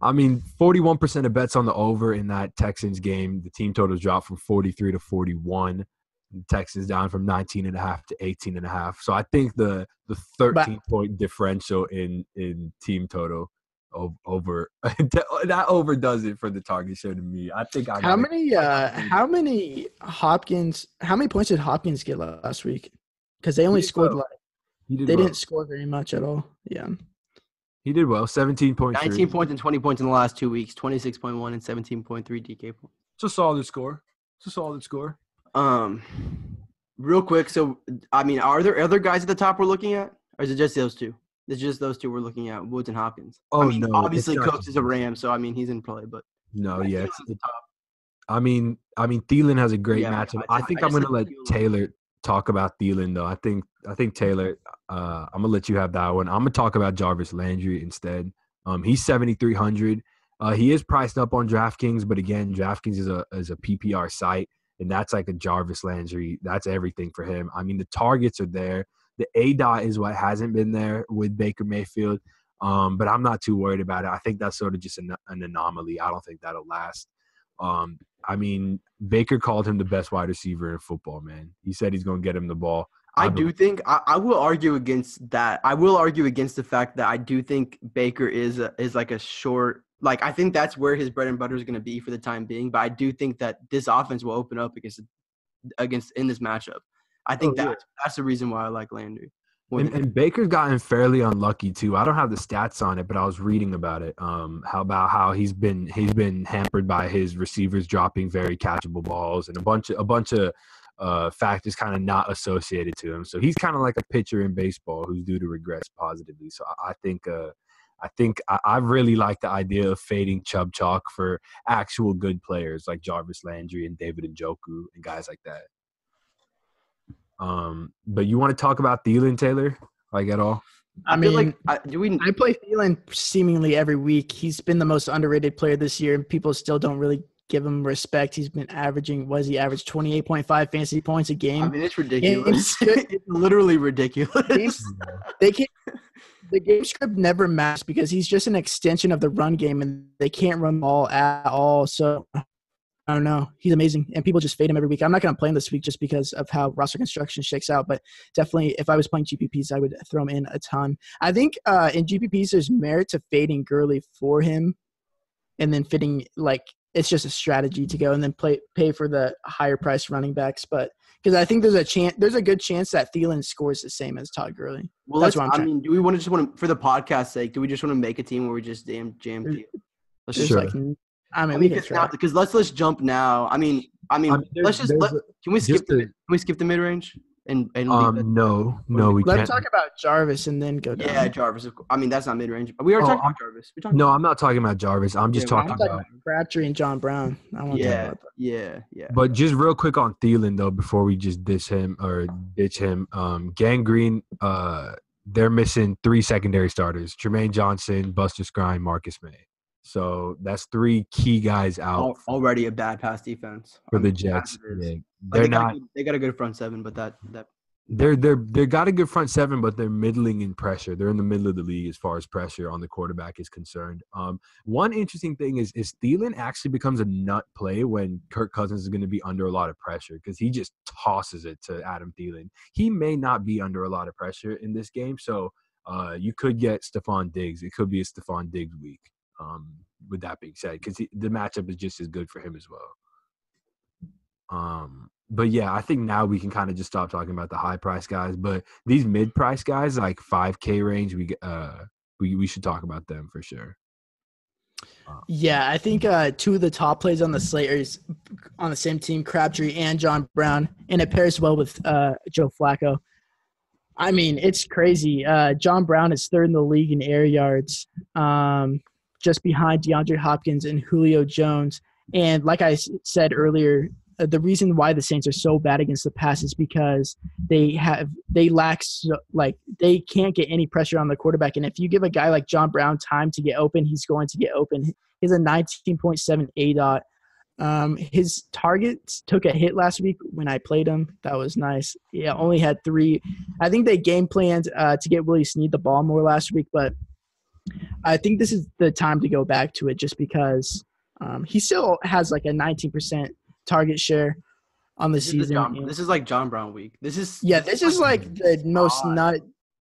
I mean, forty-one percent of bets on the over in that Texans game. The team totals dropped from forty-three to forty-one. The Texans down from nineteen and a half to eighteen and a half. So I think the the thirteen point differential in in team total. Over that overdoes it for the target share to me. I think I. How many? Uh, how many Hopkins? How many points did Hopkins get last week? Because they only scored well. like did they well. didn't score very much at all. Yeah, he did well. Seventeen points, nineteen points, and twenty points in the last two weeks. Twenty-six point one and seventeen point three D K points. It's a solid score. It's a solid score. Um, real quick. So, I mean, are there other guys at the top we're looking at, or is it just those two? It's just those two we're looking at, Woods and Hopkins. Oh, I mean, no, obviously Cooks is a Ram, so, I mean, he's in play. But no, yeah. It's, it's, I mean, I mean, Thielen has a great yeah, matchup. I, I think I I'm going to let Thielen. Taylor talk about Thielen, though. I think I think Taylor, uh, I'm going to let you have that one. I'm going to talk about Jarvis Landry instead. Um, he's seventy-three hundred. Uh, he is priced up on DraftKings, but, again, DraftKings is a is a P P R site, and that's like a Jarvis Landry. That's everything for him. I mean, the targets are there. The A DOT is what hasn't been there with Baker Mayfield, um, but I'm not too worried about it. I think that's sort of just an, an anomaly. I don't think that'll last. Um, I mean, Baker called him the best wide receiver in football, man. He said he's going to get him the ball. I, I do think I, I will argue against that. I will argue against the fact that I do think Baker is a, is like a short – like I think that's where his bread and butter is going to be for the time being, but I do think that this offense will open up against against in this matchup. I think oh, that, yeah. that's the reason why I like Landry. And, and Baker's gotten fairly unlucky too. I don't have the stats on it, but I was reading about it. Um, how about how he's been he's been hampered by his receivers dropping very catchable balls and a bunch of a bunch of uh, factors kind of not associated to him. So he's kind of like a pitcher in baseball who's due to regress positively. So I, I think uh, I think I, I really like the idea of fading Chubb chalk for actual good players like Jarvis Landry and David Njoku and guys like that. Um, but you want to talk about Thielen, Taylor, like at all? I, I mean, like I, do we, I play Thielen seemingly every week. He's been the most underrated player this year, and people still don't really give him respect. He's been averaging, what is he averaged twenty-eight point five fantasy points a game? I mean, it's ridiculous. It's, it's literally ridiculous. They can't, the game script never matched because he's just an extension of the run game, and they can't run the ball at all. So I don't know. He's amazing, and people just fade him every week. I'm not going to play him this week just because of how roster construction shakes out, but definitely if I was playing G P Ps, I would throw him in a ton. I think uh, in G P Ps, there's merit to fading Gurley for him and then fitting – like it's just a strategy to go and then play, pay for the higher-priced running backs, but because I think there's a chance, there's a good chance that Thielen scores the same as Todd Gurley. Well, that's what I'm trying. I mean, do we want to just want to – for the podcast's sake, do we just want to make a team where we just damn jam Thielen? Let's just sure. like – I mean, I mean, because let's let's jump now. I mean, I mean, I mean let's just let, can we skip the a, can we skip the mid range and and um, leave that? no no we let's can't. talk about Jarvis and then go down. Yeah, Jarvis. Of course. I mean, that's not mid range. We are oh, talking I'm, about Jarvis. We're talking no, about I'm not talking about Jarvis. I'm just yeah, talking, I'm talking about, about Crabtree and John Brown. I want yeah, to talk about that. Yeah, yeah. But just real quick on Thielen though, before we just diss him or ditch him, um, Gangrene. Uh, they're missing three secondary starters: Tremaine Johnson, Buster Skrine, Marcus May. So that's three key guys out. Already a bad pass defense for I mean, the Jets. Yeah. They're they not. A good, they got a good front seven, but that that they're they're they got a good front seven, but they're middling in pressure. They're in the middle of the league as far as pressure on the quarterback is concerned. Um, one interesting thing is is Thielen actually becomes a nut play when Kirk Cousins is going to be under a lot of pressure because he just tosses it to Adam Thielen. He may not be under a lot of pressure in this game, so uh, you could get Stephon Diggs. It could be a Stephon Diggs week. Um, with that being said, because the matchup is just as good for him as well. Um, but yeah, I think now we can kind of just stop talking about the high price guys. But these mid price guys, like five K range, we uh we we should talk about them for sure. Um, yeah, I think uh, two of the top plays on the slate are on the same team: Crabtree and John Brown, and it pairs well with uh, Joe Flacco. I mean, it's crazy. Uh, John Brown is third in the league in air yards. Um, just behind DeAndre Hopkins and Julio Jones. And like I said earlier, the reason why the Saints are so bad against the pass is because they have they lack like they can't get any pressure on the quarterback. And if you give a guy like John Brown time to get open, he's going to get open. He has a nineteen point seven A DOT. Um, his targets took a hit last week when I played him. That was nice. Yeah, only had three. I think they game planned uh, to get Willie Snead the ball more last week, but I think this is the time to go back to it just because um, he still has like a nineteen percent target share on the this season. Is the John, this is like John Brown week. This is yeah. This is like the most nut.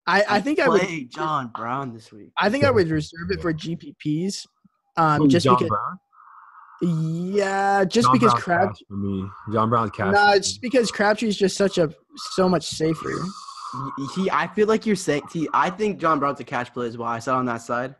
I, I think I would play John Brown this week. I think I would reserve it for G P Ps. Um, just John because. Brown? Yeah, just John because Crabtree. For me, John Brown's cash. No, nah, it's just because Crabtree is just such a so much safer. He, I feel like you're saying – he. I think John Brown's a catch play is why I sat on that side.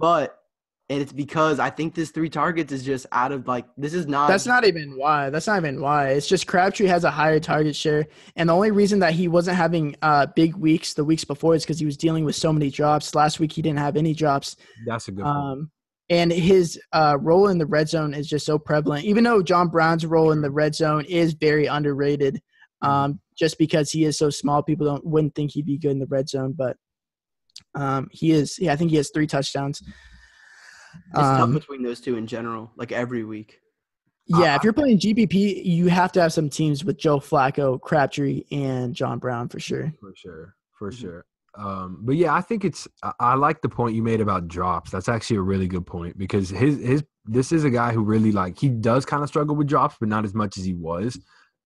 But – and it's because I think this three targets is just out of, like – this is not – That's not even why. That's not even why. It's just Crabtree has a higher target share. And the only reason that he wasn't having uh, big weeks the weeks before is because he was dealing with so many drops. Last week he didn't have any drops. That's a good um, point. And his uh, role in the red zone is just so prevalent. Even though John Brown's role in the red zone is very underrated – Um, just because he is so small, people don't wouldn't think he'd be good in the red zone, but um, he is. Yeah, I think he has three touchdowns. It's um, tough between those two in general, like every week. Yeah, uh, if you're playing G P P, you have to have some teams with Joe Flacco, Crabtree, and John Brown for sure. For sure, for mm-hmm. sure. Um, but yeah, I think it's. I, I like the point you made about drops. That's actually a really good point because his his this is a guy who really like he does kind of struggle with drops, but not as much as he was.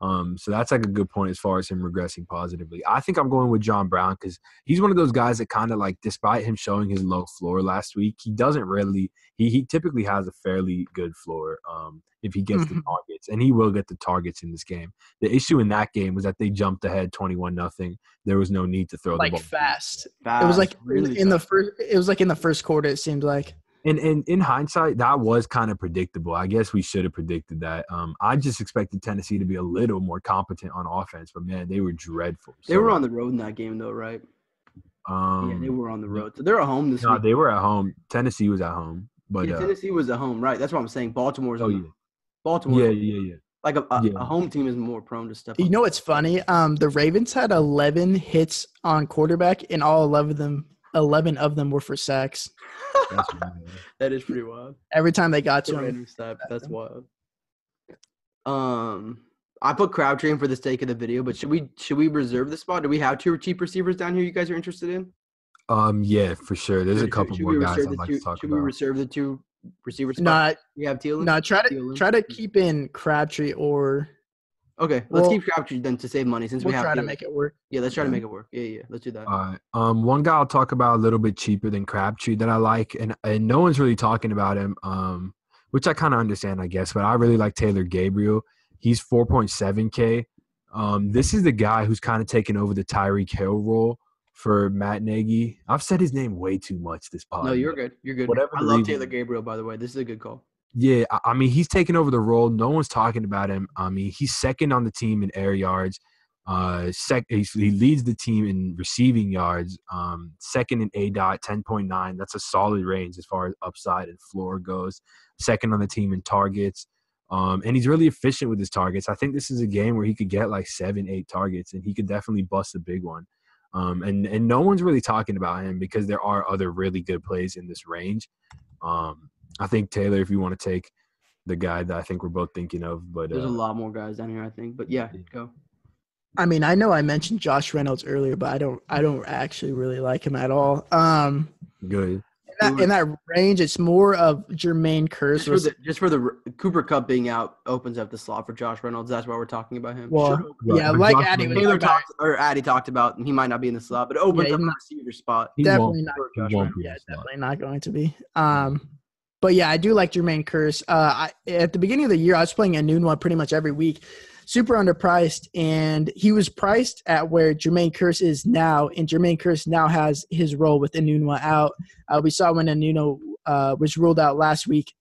Um, so that's like a good point as far as him regressing positively. I think I'm going with John Brown because he's one of those guys that kind of like, despite him showing his low floor last week, he doesn't really he, – he typically has a fairly good floor um, if he gets mm-hmm. the targets, and he will get the targets in this game. The issue in that game was that they jumped ahead twenty-one nothing. There was no need to throw like the ball. Like fast. fast. It was like really in fast. the first. It was like in the first quarter, it seemed like. And, and in hindsight, that was kind of predictable. I guess we should have predicted that. Um, I just expected Tennessee to be a little more competent on offense, but, man, they were dreadful. They so, were on the road in that game, though, right? Um, yeah, they were on the road. So they're at home this no, week. No, they were at home. Tennessee was at home. But yeah, uh, Tennessee was at home, right. That's what I'm saying. Baltimore's oh, on the yeah. Baltimore. Yeah, yeah, yeah. Like a, a, yeah. a home team is more prone to stuff. You know what's funny? Um, the Ravens had eleven hits on quarterback, and all eleven of them, eleven of them were for sacks. That's wild. That is pretty wild. Every time they got to him, that's wild. Um, I put Crabtree in for the sake of the video, but should we should we reserve the spot? Do we have two cheap receivers down here you guys are interested in? Um, yeah, for sure. There's a couple should more guys I'd like two, to talk should about. Should we reserve the two receivers? Not we have Thielen. No, try to Thielen. try to keep in Crabtree or. Okay, let's well, keep Crabtree then to save money since we'll we have to. We'll try to make it work. Yeah, let's try yeah. to make it work. Yeah, yeah, let's do that. All right. Um, one guy I'll talk about a little bit cheaper than Crabtree that I like, and, and no one's really talking about him, um, which I kind of understand, I guess, but I really like Taylor Gabriel. He's four point seven K. Um, this is the guy who's kind of taken over the Tyreek Hill role for Matt Nagy. I've said his name way too much this pod. No, you're good. You're good. Whatever I love reason. Taylor Gabriel, by the way. This is a good call. Yeah, I mean, he's taking over the role. No one's talking about him. I mean, he's second on the team in air yards. Uh, sec- he leads the team in receiving yards, um, second in A D O T, ten point nine. That's a solid range as far as upside and floor goes. Second on the team in targets. Um, and he's really efficient with his targets. I think this is a game where he could get like seven, eight targets, and he could definitely bust a big one. Um, and, and no one's really talking about him because there are other really good plays in this range. Um I think, Taylor, if you want to take the guy that I think we're both thinking of. But There's uh, a lot more guys down here, I think. But, yeah, go. I mean, I know I mentioned Josh Reynolds earlier, but I don't I don't actually really like him at all. Um, Good. In that, in that range, it's more of Jermaine Curse. Just, just for the Cooper Kupp being out opens up the slot for Josh Reynolds. That's why we're talking about him. Well, sure. yeah, yeah, like Addy. Taylor talked, or Addy talked about, he might not be in the slot, but it opens yeah, up the receiver spot. Definitely not. Yeah, definitely not going to be. Um But, yeah, I do like Jermaine Curse. Uh, I, at the beginning of the year, I was playing a noon one pretty much every week, super underpriced, and he was priced at where Jermaine Curse is now, and Jermaine Curse now has his role with Anunua out. Uh, we saw when Anunua uh, was ruled out last week,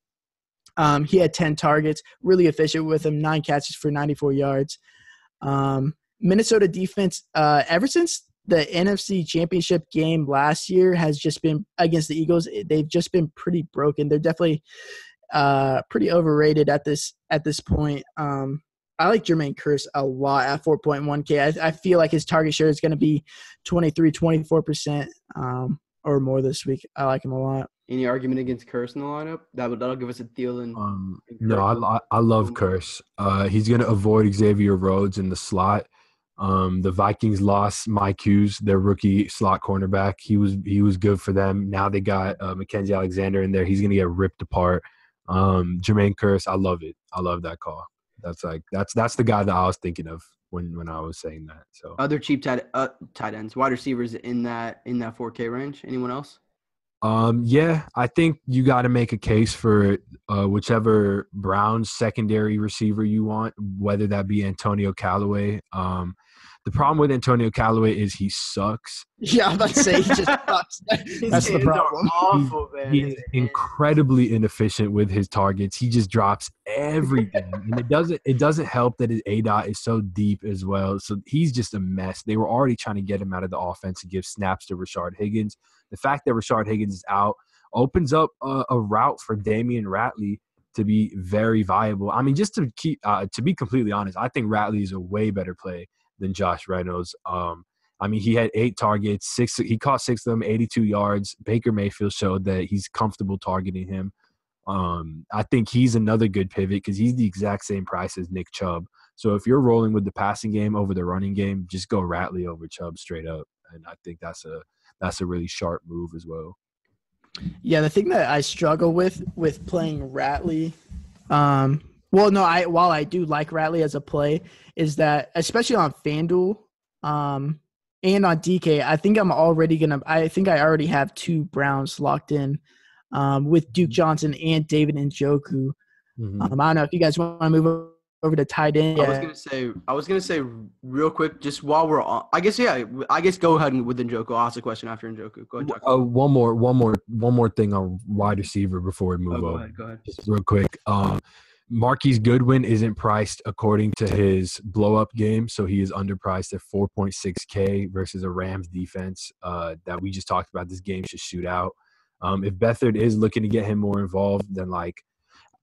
um, he had ten targets, really efficient with him, nine catches for ninety-four yards. Um, Minnesota defense, uh, ever since the N F C Championship game last year has just been against the Eagles. They've just been pretty broken. They're definitely uh, pretty overrated at this at this point. Um, I like Jermaine Curse a lot at four point one K. I, I feel like his target share is going to be twenty-three, twenty-four percent um, or more this week. I like him a lot. Any argument against Curse in the lineup? That would, that'll give us a Thielen. Um, no, I, I love Curse. Uh, he's going to avoid Xavier Rhodes in the slot. Um, the Vikings lost Mike Hughes, their rookie slot cornerback. He was he was good for them. Now they got uh, Mackenzie Alexander in there. He's gonna get ripped apart. Um, Jermaine Curse, I love it. I love that call. That's like that's that's the guy that I was thinking of when, when I was saying that. So other cheap tight uh, tight ends, wide receivers in that in that four K range. Anyone else? Um, yeah, I think you got to make a case for uh, whichever Browns secondary receiver you want, whether that be Antonio Callaway. Um, the problem with Antonio Callaway is he sucks. Yeah, I'm about to say he just sucks. That's the problem. Awful, man. He, he is incredibly inefficient with his targets. He just drops everything, and it doesn't. It doesn't help that his A D O T is so deep as well. So he's just a mess. They were already trying to get him out of the offense and give snaps to Rashard Higgins. The fact that Rashard Higgins is out opens up a, a route for Damian Ratley to be very viable. I mean, just to keep uh, to be completely honest, I think Ratley is a way better play than Josh Reynolds. Um, I mean, he had eight targets, six. He caught six of them, eighty-two yards. Baker Mayfield showed that he's comfortable targeting him. Um, I think he's another good pivot because he's the exact same price as Nick Chubb. So if you're rolling with the passing game over the running game, just go Ratley over Chubb straight up, and I think that's a that's a really sharp move as well. Yeah, the thing that I struggle with with playing Ratley um, Well, no, I while I do like Ratley as a play, is that especially on FanDuel um, and on D K, I think I'm already going to – I think I already have two Browns locked in um, with Duke Johnson and David Njoku. Mm-hmm. Um, I don't know if you guys want to move over to tight end. I was going to say – I was going to say real quick, just while we're on – I guess, yeah, I guess go ahead with Njoku. I'll ask a question after Njoku. Go ahead. Uh, one more one more, one more thing on wide receiver before we move oh, go over. Ahead, go ahead. Just real quick. Um, Marquise Goodwin isn't priced according to his blow-up game, so he is underpriced at four point six K versus a Rams defense uh, that we just talked about. This game should shoot out. Um, if Beathard is looking to get him more involved, then like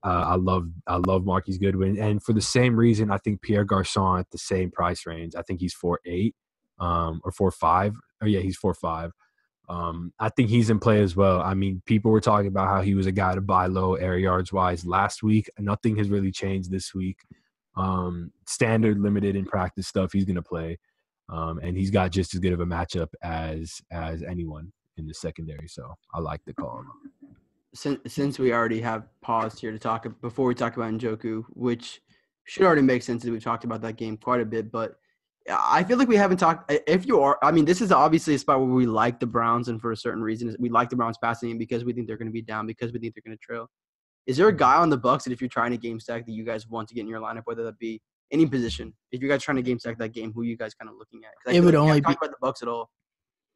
uh, I love, I love Marquise Goodwin, and for the same reason, I think Pierre Garçon at the same price range. I think he's four eight um, or four five. Oh yeah, he's four five. Um, I think he's in play as well. I mean, people were talking about how he was a guy to buy low air yards wise last week. Nothing has really changed this week. Um, standard limited in practice stuff. He's going to play. Um, and he's got just as good of a matchup as, as anyone in the secondary. So I like the call. Since, since we already have paused here to talk before we talk about Njoku, which should already make sense as we've talked about that game quite a bit, but I feel like we haven't talked – if you are – I mean, this is obviously a spot where we like the Browns, and for a certain reason, we like the Browns passing game because we think they're going to be down, because we think they're going to trail. Is there a guy on the Bucs that if you're trying to game stack that you guys want to get in your lineup, whether that be any position? If you guys are trying to game stack that game, who are you guys kind of looking at? It would like only be about the Bucs at all.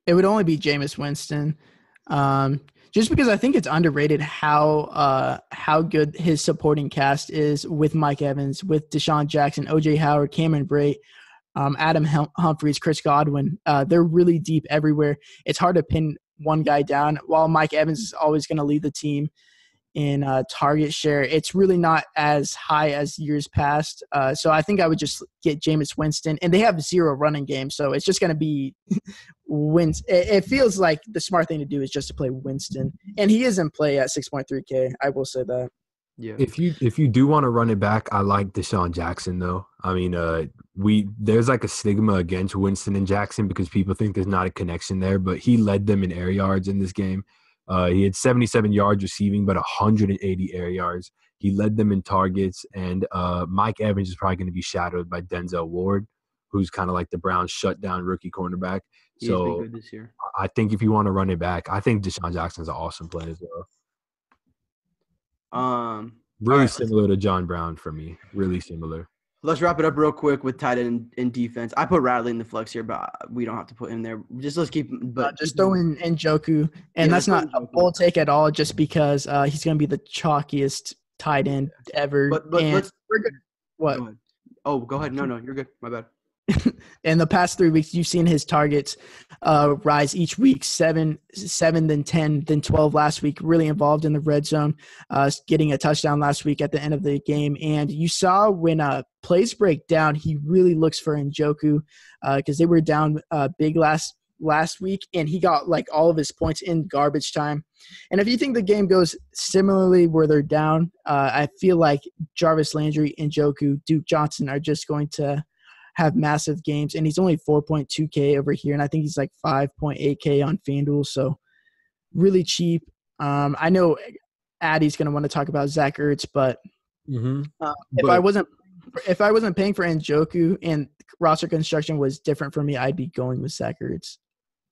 It would only be Jameis Winston, um, just because I think it's underrated how uh, how good his supporting cast is with Mike Evans, with DeSean Jackson, O J Howard, Cameron Bray. Um, Adam Hum- Humphries, Chris Godwin, uh, they're really deep everywhere. It's hard to pin one guy down. While Mike Evans is always going to lead the team in uh, target share, it's really not as high as years past. Uh, so I think I would just get Jameis Winston, and they have zero running game, so it's just going to be wins. It, it feels like the smart thing to do is just to play Winston, and he is in play at six point three K. I will say that. Yeah. If you if you do want to run it back, I like DeSean Jackson though. I mean, uh, we there's like a stigma against Winston and Jackson because people think there's not a connection there, but he led them in air yards in this game. Uh, he had seventy-seven yards receiving, but one hundred eighty air yards. He led them in targets, and uh, Mike Evans is probably going to be shadowed by Denzel Ward, who's kind of like the Browns' shutdown rookie cornerback. He's so been good this year. I think if you want to run it back, I think DeSean Jackson's an awesome play as well. Um, really right, similar to John Brown for me. Really similar. Let's wrap it up real quick with tight end and defense. I put Rattling in the flex here, but we don't have to put him there. Just let's keep. But uh, just throw in Njoku, and yeah, that's not a bold take at all, just because uh, he's going to be the chalkiest tight end ever. But, but and let's. We're good. What? Go oh, go ahead. No, no, you're good. My bad. In the past three weeks, you've seen his targets uh, rise each week, seven, seven, then ten, then twelve last week, really involved in the red zone, uh, getting a touchdown last week at the end of the game. And you saw when uh, plays break down, he really looks for Njoku because uh, they were down uh, big last last week, and he got like all of his points in garbage time. And if you think the game goes similarly where they're down, uh, I feel like Jarvis Landry, Njoku, Duke Johnson are just going to – have massive games, and he's only four point two K over here, and I think he's like five point eight K on FanDuel, so really cheap. Um, I know Addy's going to want to talk about Zach Ertz, but, mm-hmm. uh, if but, I wasn't if I wasn't paying for Njoku and roster construction was different for me, I'd be going with Zach Ertz.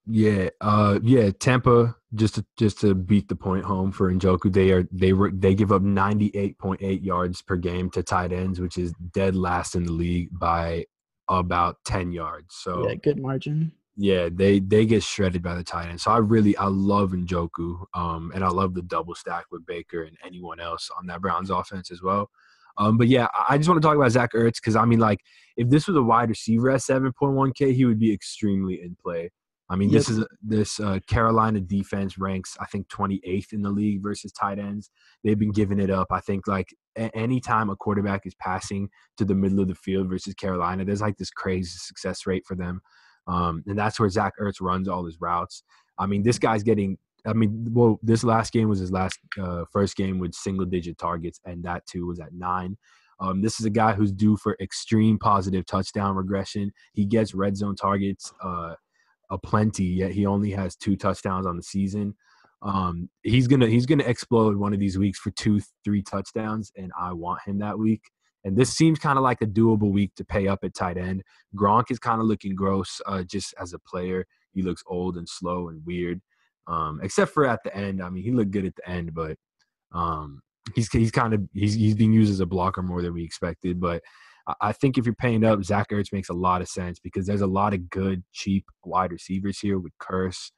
Yeah, uh, yeah. Tampa just to, just to beat the point home for Njoku, they are they were they give up ninety-eight point eight yards per game to tight ends, which is dead last in the league by about ten yards. So yeah, good margin. Yeah, they they get shredded by the tight end. So I really I love Njoku, um, and I love the double stack with Baker and anyone else on that Browns offense as well. Um, but yeah, I just want to talk about Zach Ertz because I mean, like, if this was a wide receiver at seven point one K, he would be extremely in play. I mean, yep. this is this uh, Carolina defense ranks, I think, twenty-eighth in the league versus tight ends. They've been giving it up. I think, like, a- any time a quarterback is passing to the middle of the field versus Carolina, there's, like, this crazy success rate for them. Um, and that's where Zach Ertz runs all his routes. I mean, this guy's getting – I mean, well, this last game was his last uh, first game with single-digit targets, and that, too, was at nine. Um, this is a guy who's due for extreme positive touchdown regression. He gets red zone targets uh, – a plenty, yet he only has two touchdowns on the season. Um, he's gonna he's gonna explode one of these weeks for two, three touchdowns, and I want him that week. And this seems kind of like a doable week to pay up at tight end. Gronk is kind of looking gross, uh, just as a player. He looks old and slow and weird, um, except for at the end. I mean, he looked good at the end, but um, he's he's kind of he's he's being used as a blocker more than we expected. But I think if you're paying up, Zach Ertz makes a lot of sense because there's a lot of good, cheap wide receivers here with Curse.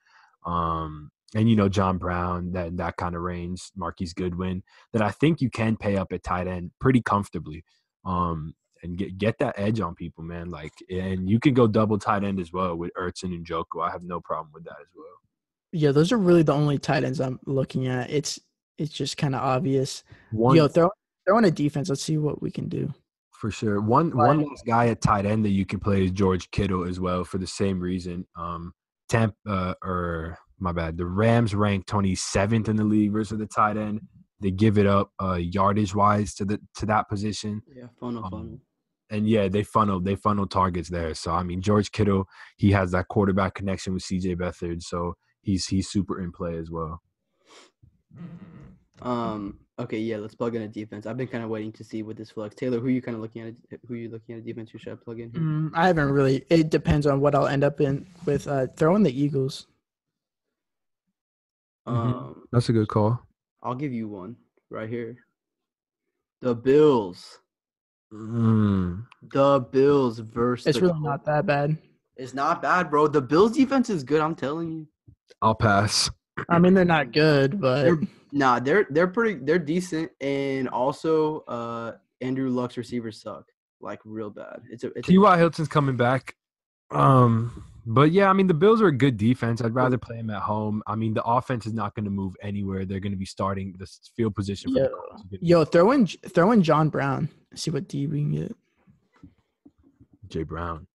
Um, and, you know, John Brown, that that kind of range, Marquise Goodwin, that I think you can pay up at tight end pretty comfortably, um, and get get that edge on people, man. Like, and you can go double tight end as well with Ertz and Njoku. I have no problem with that as well. Yeah, those are really the only tight ends I'm looking at. It's it's just kind of obvious. One, Yo, throw, throw in a defense. Let's see what we can do. For sure. One one last guy at tight end that you can play is George Kittle as well for the same reason. Um, Tampa uh, or my bad, the Rams ranked twenty-seventh in the league versus the tight end. They give it up uh, yardage wise to the to that position. Yeah, funnel, um, funnel. And yeah, they funnel they funnel targets there. So I mean, George Kittle, he has that quarterback connection with C J. Beathard, so he's he's super in play as well. Um. Okay, yeah, let's plug in a defense. I've been kind of waiting to see what this flex. Taylor, who are you kind of looking at? Who are you looking at a defense? Who should I plug in? Mm, I haven't really. It depends on what I'll end up in with. Uh, throwing the Eagles. Mm-hmm. Um, that's a good call. I'll give you one right here. The Bills. Mm. The Bills versus. It's really not that bad. It's not bad, bro. The Bills defense is good. I'm telling you. I'll pass. I mean, they're not good, but they're, nah, they're they're pretty they're decent, and also uh, Andrew Luck's receivers suck like real bad. It's a T Y Hilton's coming back, um, but yeah, I mean the Bills are a good defense. I'd rather play them at home. I mean the offense is not going to move anywhere. They're going to be starting the field position. For yeah. the Yo, throw in throw in John Brown. See what D we can get. J Brown,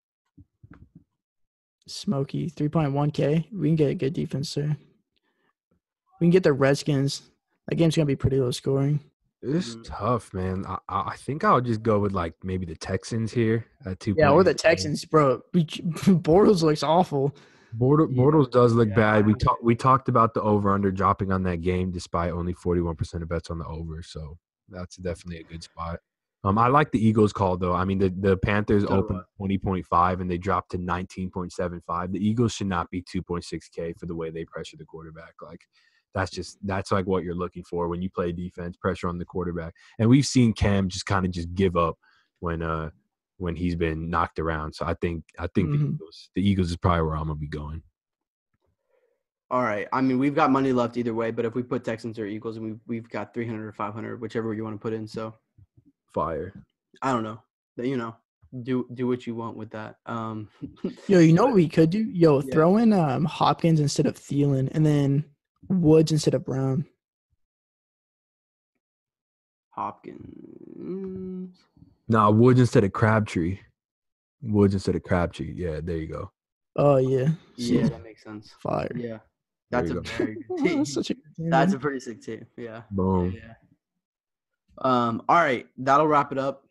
Smokey, three point one k. We can get a good defense there. We can get the Redskins. That game's going to be pretty low scoring. It's mm-hmm. tough, man. I, I think I'll just go with, like, maybe the Texans here at two. Yeah, or the Texans, bro. Bortles looks awful. Bortles, Bortles does look yeah. bad. We, talk, we talked about the over-under dropping on that game despite only forty-one percent of bets on the over. So that's definitely a good spot. Um, I like the Eagles call, though. I mean, the, the Panthers so, opened uh, twenty point five, and they dropped to nineteen point seven five. The Eagles should not be two point six K for the way they pressure the quarterback. Like, That's just that's like what you're looking for when you play defense, pressure on the quarterback. And we've seen Cam just kind of just give up when uh when he's been knocked around. So I think I think mm-hmm. the Eagles, the Eagles is probably where I'm gonna be going. All right. I mean, we've got money left either way, but if we put Texans or Eagles, and we we've got three hundred or five hundred, whichever you want to put in. So fire. I don't know. You know, do do what you want with that. Um, Yo, you know what we could do? Yo, yeah. throw in um, Hopkins instead of Thielen, and then. Woods instead of Brown. Hopkins. Nah, Woods instead of Crabtree. Woods instead of Crabtree. Yeah, there you go. Oh, yeah. Yeah, yeah. That makes sense. Fire. Yeah. That's a go. Very good team. That's, such a good team. That's a pretty sick team. Yeah. Boom. Yeah. Um, all right. That'll wrap it up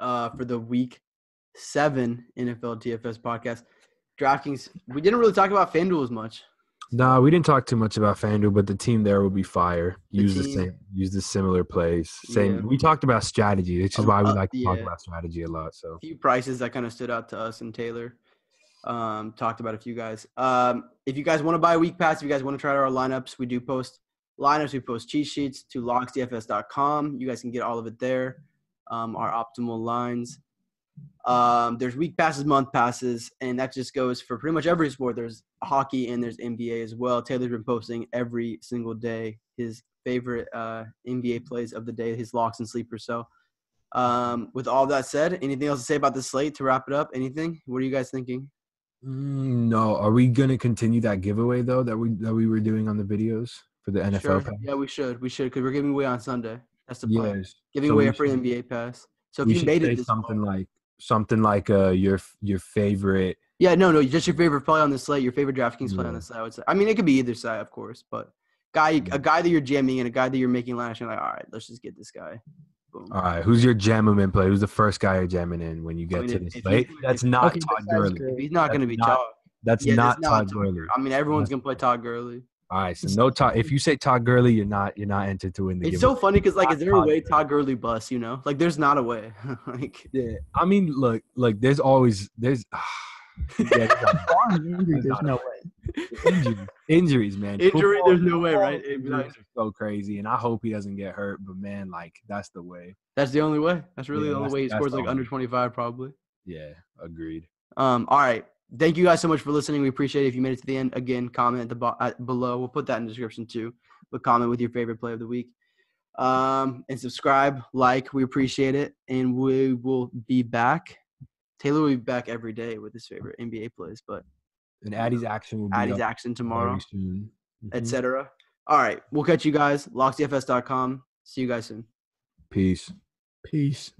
uh, for the week seven N F L D F S podcast. DraftKings. We didn't really talk about FanDuel as much. Nah, we didn't talk too much about FanDuel, but the team there will be fire. Use the, the same, use the similar plays. Same. Yeah. We talked about strategy, which is why we like to yeah. talk about strategy a lot. So, a few prices that kind of stood out to us and Taylor. Um, talked about a few guys. Um, if you guys want to buy a week pass, if you guys want to try out our lineups, we do post lineups. We post cheat sheets to locks D F S dot com. You guys can get all of it there. Um, our optimal lines. Um, there's week passes, month passes, and that just goes for pretty much every sport. There's hockey and there's N B A as well. Taylor's been posting every single day his favorite uh, N B A plays of the day, his locks and sleepers. So um, with all that said, anything else to say about the slate to wrap it up? Anything? What are you guys thinking? Mm, no. Are we going to continue that giveaway, though, that we that we were doing on the videos for the N F L? Sure. Yeah, we should. We should because we're giving away on Sunday. That's the plan. Yes. Giving so away a free should. N B A pass. So if we you made it this something point, like – Something like uh your your favorite. Yeah, no, no, just your favorite play on the slate, your favorite DraftKings play yeah. on the slate. I would say. I mean, it could be either side, of course, but guy, yeah. a guy that you're jamming and a guy that you're making last, you're like, all right, let's just get this guy. Boom. All right, who's your jamming in play? Who's the first guy you're jamming in when you get I mean, to the slate? That's not okay, Todd Gurley. He's not going to be Todd. That's yeah, not, not Todd Gurley. I mean, everyone's going to play Todd Gurley. All right, so no Todd. If you say Todd Gurley, you're not you're not entered to win the game. It's so funny because like, is there a way Todd Gurley busts? You know, like there's not a way. Like, yeah, I mean, look, like there's always there's. Yeah, there's no way. Injuries, injuries, man. Injury, football, there's no way, right? It's so crazy, and I hope he doesn't get hurt. But man, like that's the way. That's the only way. That's really yeah, the only way he scores like under twenty-five, probably. Yeah, agreed. Um, all right. Thank you guys so much for listening. We appreciate it. If you made it to the end, again, comment at the bo- at below. We'll put that in the description too. But comment with your favorite play of the week. Um, and subscribe, like. We appreciate it. And we will be back. Taylor will be back every day with his favorite N B A plays. But and Addie's action will be Addie's action tomorrow, mm-hmm. et cetera. All right. We'll catch you guys. locks D F S dot com. See you guys soon. Peace. Peace.